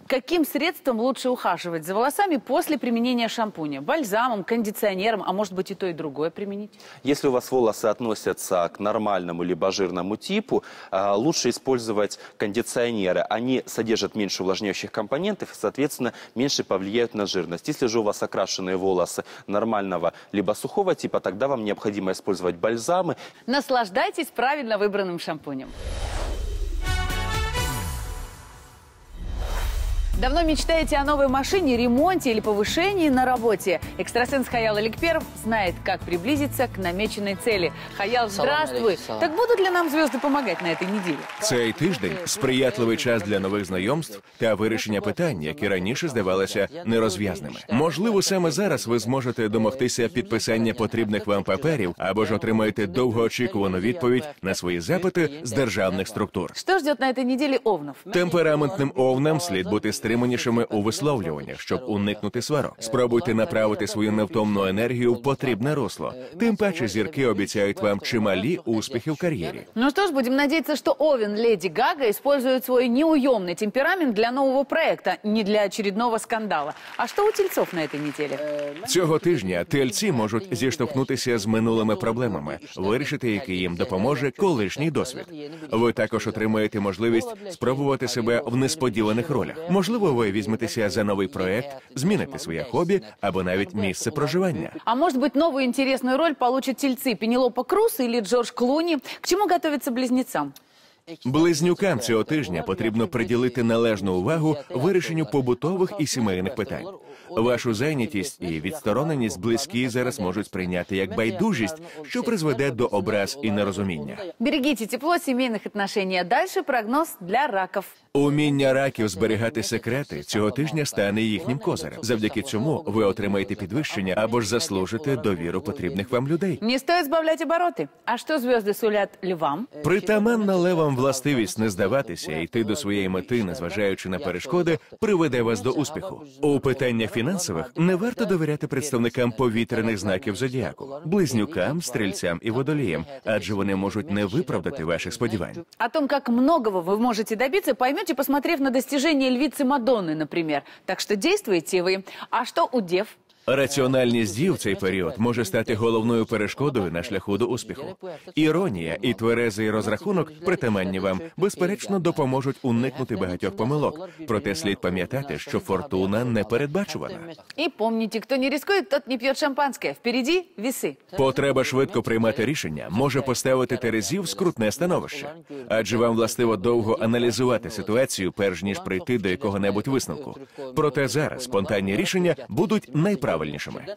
Каким средством лучше ухаживать за волосами после применения шампуня? Бальзамом, кондиционером, а может быть и то, и другое применить? Если у вас волосы относятся к нормальному либо жирному типу, лучше использовать кондиционеры. Они содержат меньше увлажняющих компонентов и, соответственно, меньше повлияют на жирность. Если же у вас окрашенные волосы нормального либо сухого типа, тогда вам необходимо использовать бальзамы. Наслаждайтесь правильно выбранным шампунем. Давно мечтаете о новой машине, ремонте или повышении на работе? Экстрасенс Хаял Алекперов знает, как приблизиться к намеченной цели. Хаял, здравствуй! Так будут ли нам звезды помогать на этой неделе? Цей тиждень – сприятливий час для нових знайомств та вирішення питань, які раніше здавалися нерозв'язними. Можливо, саме зараз ви зможете домогтися підписання потрібних вам паперів або ж отримаєте довгоочікувану відповідь на свої запити з державних структур. Що ждет на этой неделе овнов? Темпераментним овнам слід бути стріляним стриманішими у висловлюваннях, щоб уникнути сварок. Спробуйте направити свою невтомну енергію в потрібне русло. Тим паче зірки обіцяють вам чималі успіхи в кар'єрі. Ну що ж, будемо надіятися, що Овен Леди Гага використовує свій неуйомний темперамент для нового проекту, не для очередного скандалу. А що у тельців на цій неділі? Цього тижня тельці можуть зіштовхнутися з минулими проблемами, вирішити, які їм допоможе колишній досвід. Ви також отримаєте можливість спробувати себе в несподіваних ролях. Можливо, ви візьметеся за новий проект, зміните своє хобі або навіть місце проживання. А може бути, нову інтересну роль получать тельці Пенелопа Крус або Джордж Клуні? К чому готуються близнецам? Близнюкам цього тижня потрібно приділити належну увагу вирішенню побутових і сімейних питань. Вашу зайнятість і відстороненість близькі зараз можуть сприйняти як байдужість, що призведе до образ і нерозуміння. Берегіть тепло сімейних відносин. Далі прогноз для раків. Уміння раків зберігати секрети цього тижня стане їхнім козирем. Завдяки цьому ви отримаєте підвищення або ж заслужите довіру потрібних вам людей. Не стоїть збавляти обороти. А що зірки сулять львам? Притаманна левам властивість не здаватися і йти до своєї мети, незважаючи на перешкоди, приведе вас до успіху. У питаннях фінансових не варто довіряти представникам повітряних знаків зодіаку, близнюкам, стрільцям і водоліям, адже вони можуть не виправдати ваших сподівань. О том, як многого ви можете добитися, поймете, посмотрев на достижения львицы Мадонны, например. Так что действуйте вы. А что у дев? Раціональність дів цей період може стати головною перешкодою на шляху до успіху. Іронія і тверезий розрахунок, притаманні вам, безперечно, допоможуть уникнути багатьох помилок. Проте слід пам'ятати, що фортуна непередбачувана. І пам'ятайте, хто не ризикує, тот не п'є шампанське. Впереді віси. Потреба швидко приймати рішення може поставити терезів в скрутне становище. Адже вам властиво довго аналізувати ситуацію, перш ніж прийти до якого-небудь висновку. Проте зараз спонтанні рішення будуть найправильнішими.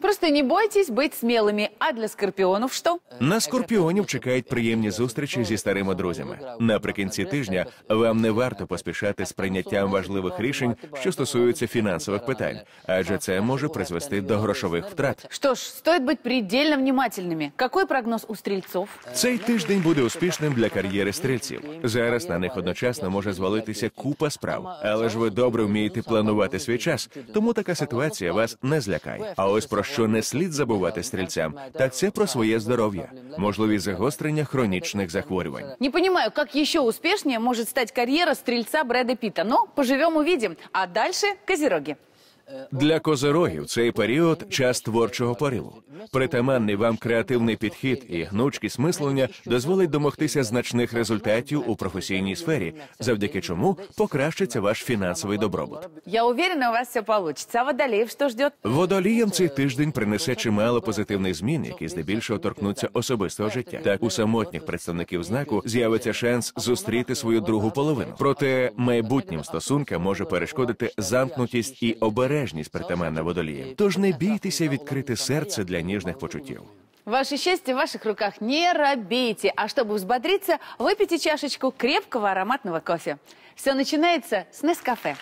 Просто не бойтесь быть смелыми. А для скорпіонів що? На скорпіонів чекають приємні зустрічі зі старими друзями. Наприкінці тижня вам не варто поспішати з прийняттям важливих рішень, що стосуються фінансових питань, адже це може призвести до грошових втрат. Що ж, стоїть бути предельно внимательними. Який прогноз у стрільців? Цей тиждень буде успішним для кар'єри стрільців. Зараз на них одночасно може звалитися купа справ. Але ж ви добре вмієте планувати свій час, тому така ситуація вас не злякає. А ось про що не слід забувати стрільцям, так це про своє здоров'я, можливість загострення хронічних захворювань. Не розумію, як ще успішніше може стати кар'єра стрільця Бреда Пітта, але поживемо – побачимо. А далі – козероги. Для козирогів цей період – час творчого пориву. Притаманний вам креативний підхід і гнучкість мислення дозволить домогтися значних результатів у професійній сфері, завдяки чому покращиться ваш фінансовий добробут. Я впевнена, у вас все вийде. А водоліїв що чекає? Водоліям цей тиждень принесе чимало позитивних змін, які здебільшого торкнуться особистого життя. Так, у самотніх представників знаку з'явиться шанс зустріти свою другу половину. Проте майбутнім стосункам може перешкодити замкнутість і обережність. Притаманна водоліям. Тож не бійтеся відкрити серце для ніжних почуттів. Ваше щастя в ваших руках, не робіть. А щоб взбодритися, випийте чашечку крепкого ароматного кофе. Все починається з Нескафе.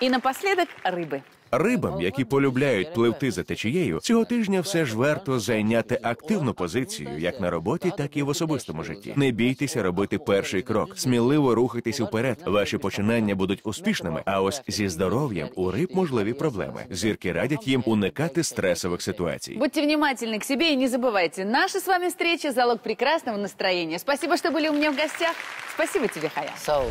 І напослідок риби. Рибам, які полюбляють пливти за течією, цього тижня все ж варто зайняти активну позицію як на роботі, так і в особистому житті. Не бійтеся робити перший крок, сміливо рухайтесь уперед, ваші починання будуть успішними, а ось зі здоров'ям у риб можливі проблеми. Зірки радять їм уникати стресових ситуацій. Будьте внимательны к себе и не забывайте, наша с вами встреча – залог прекрасного настроения. Спасибо, что были у меня в гостях. Спасибо тебе, Хаял.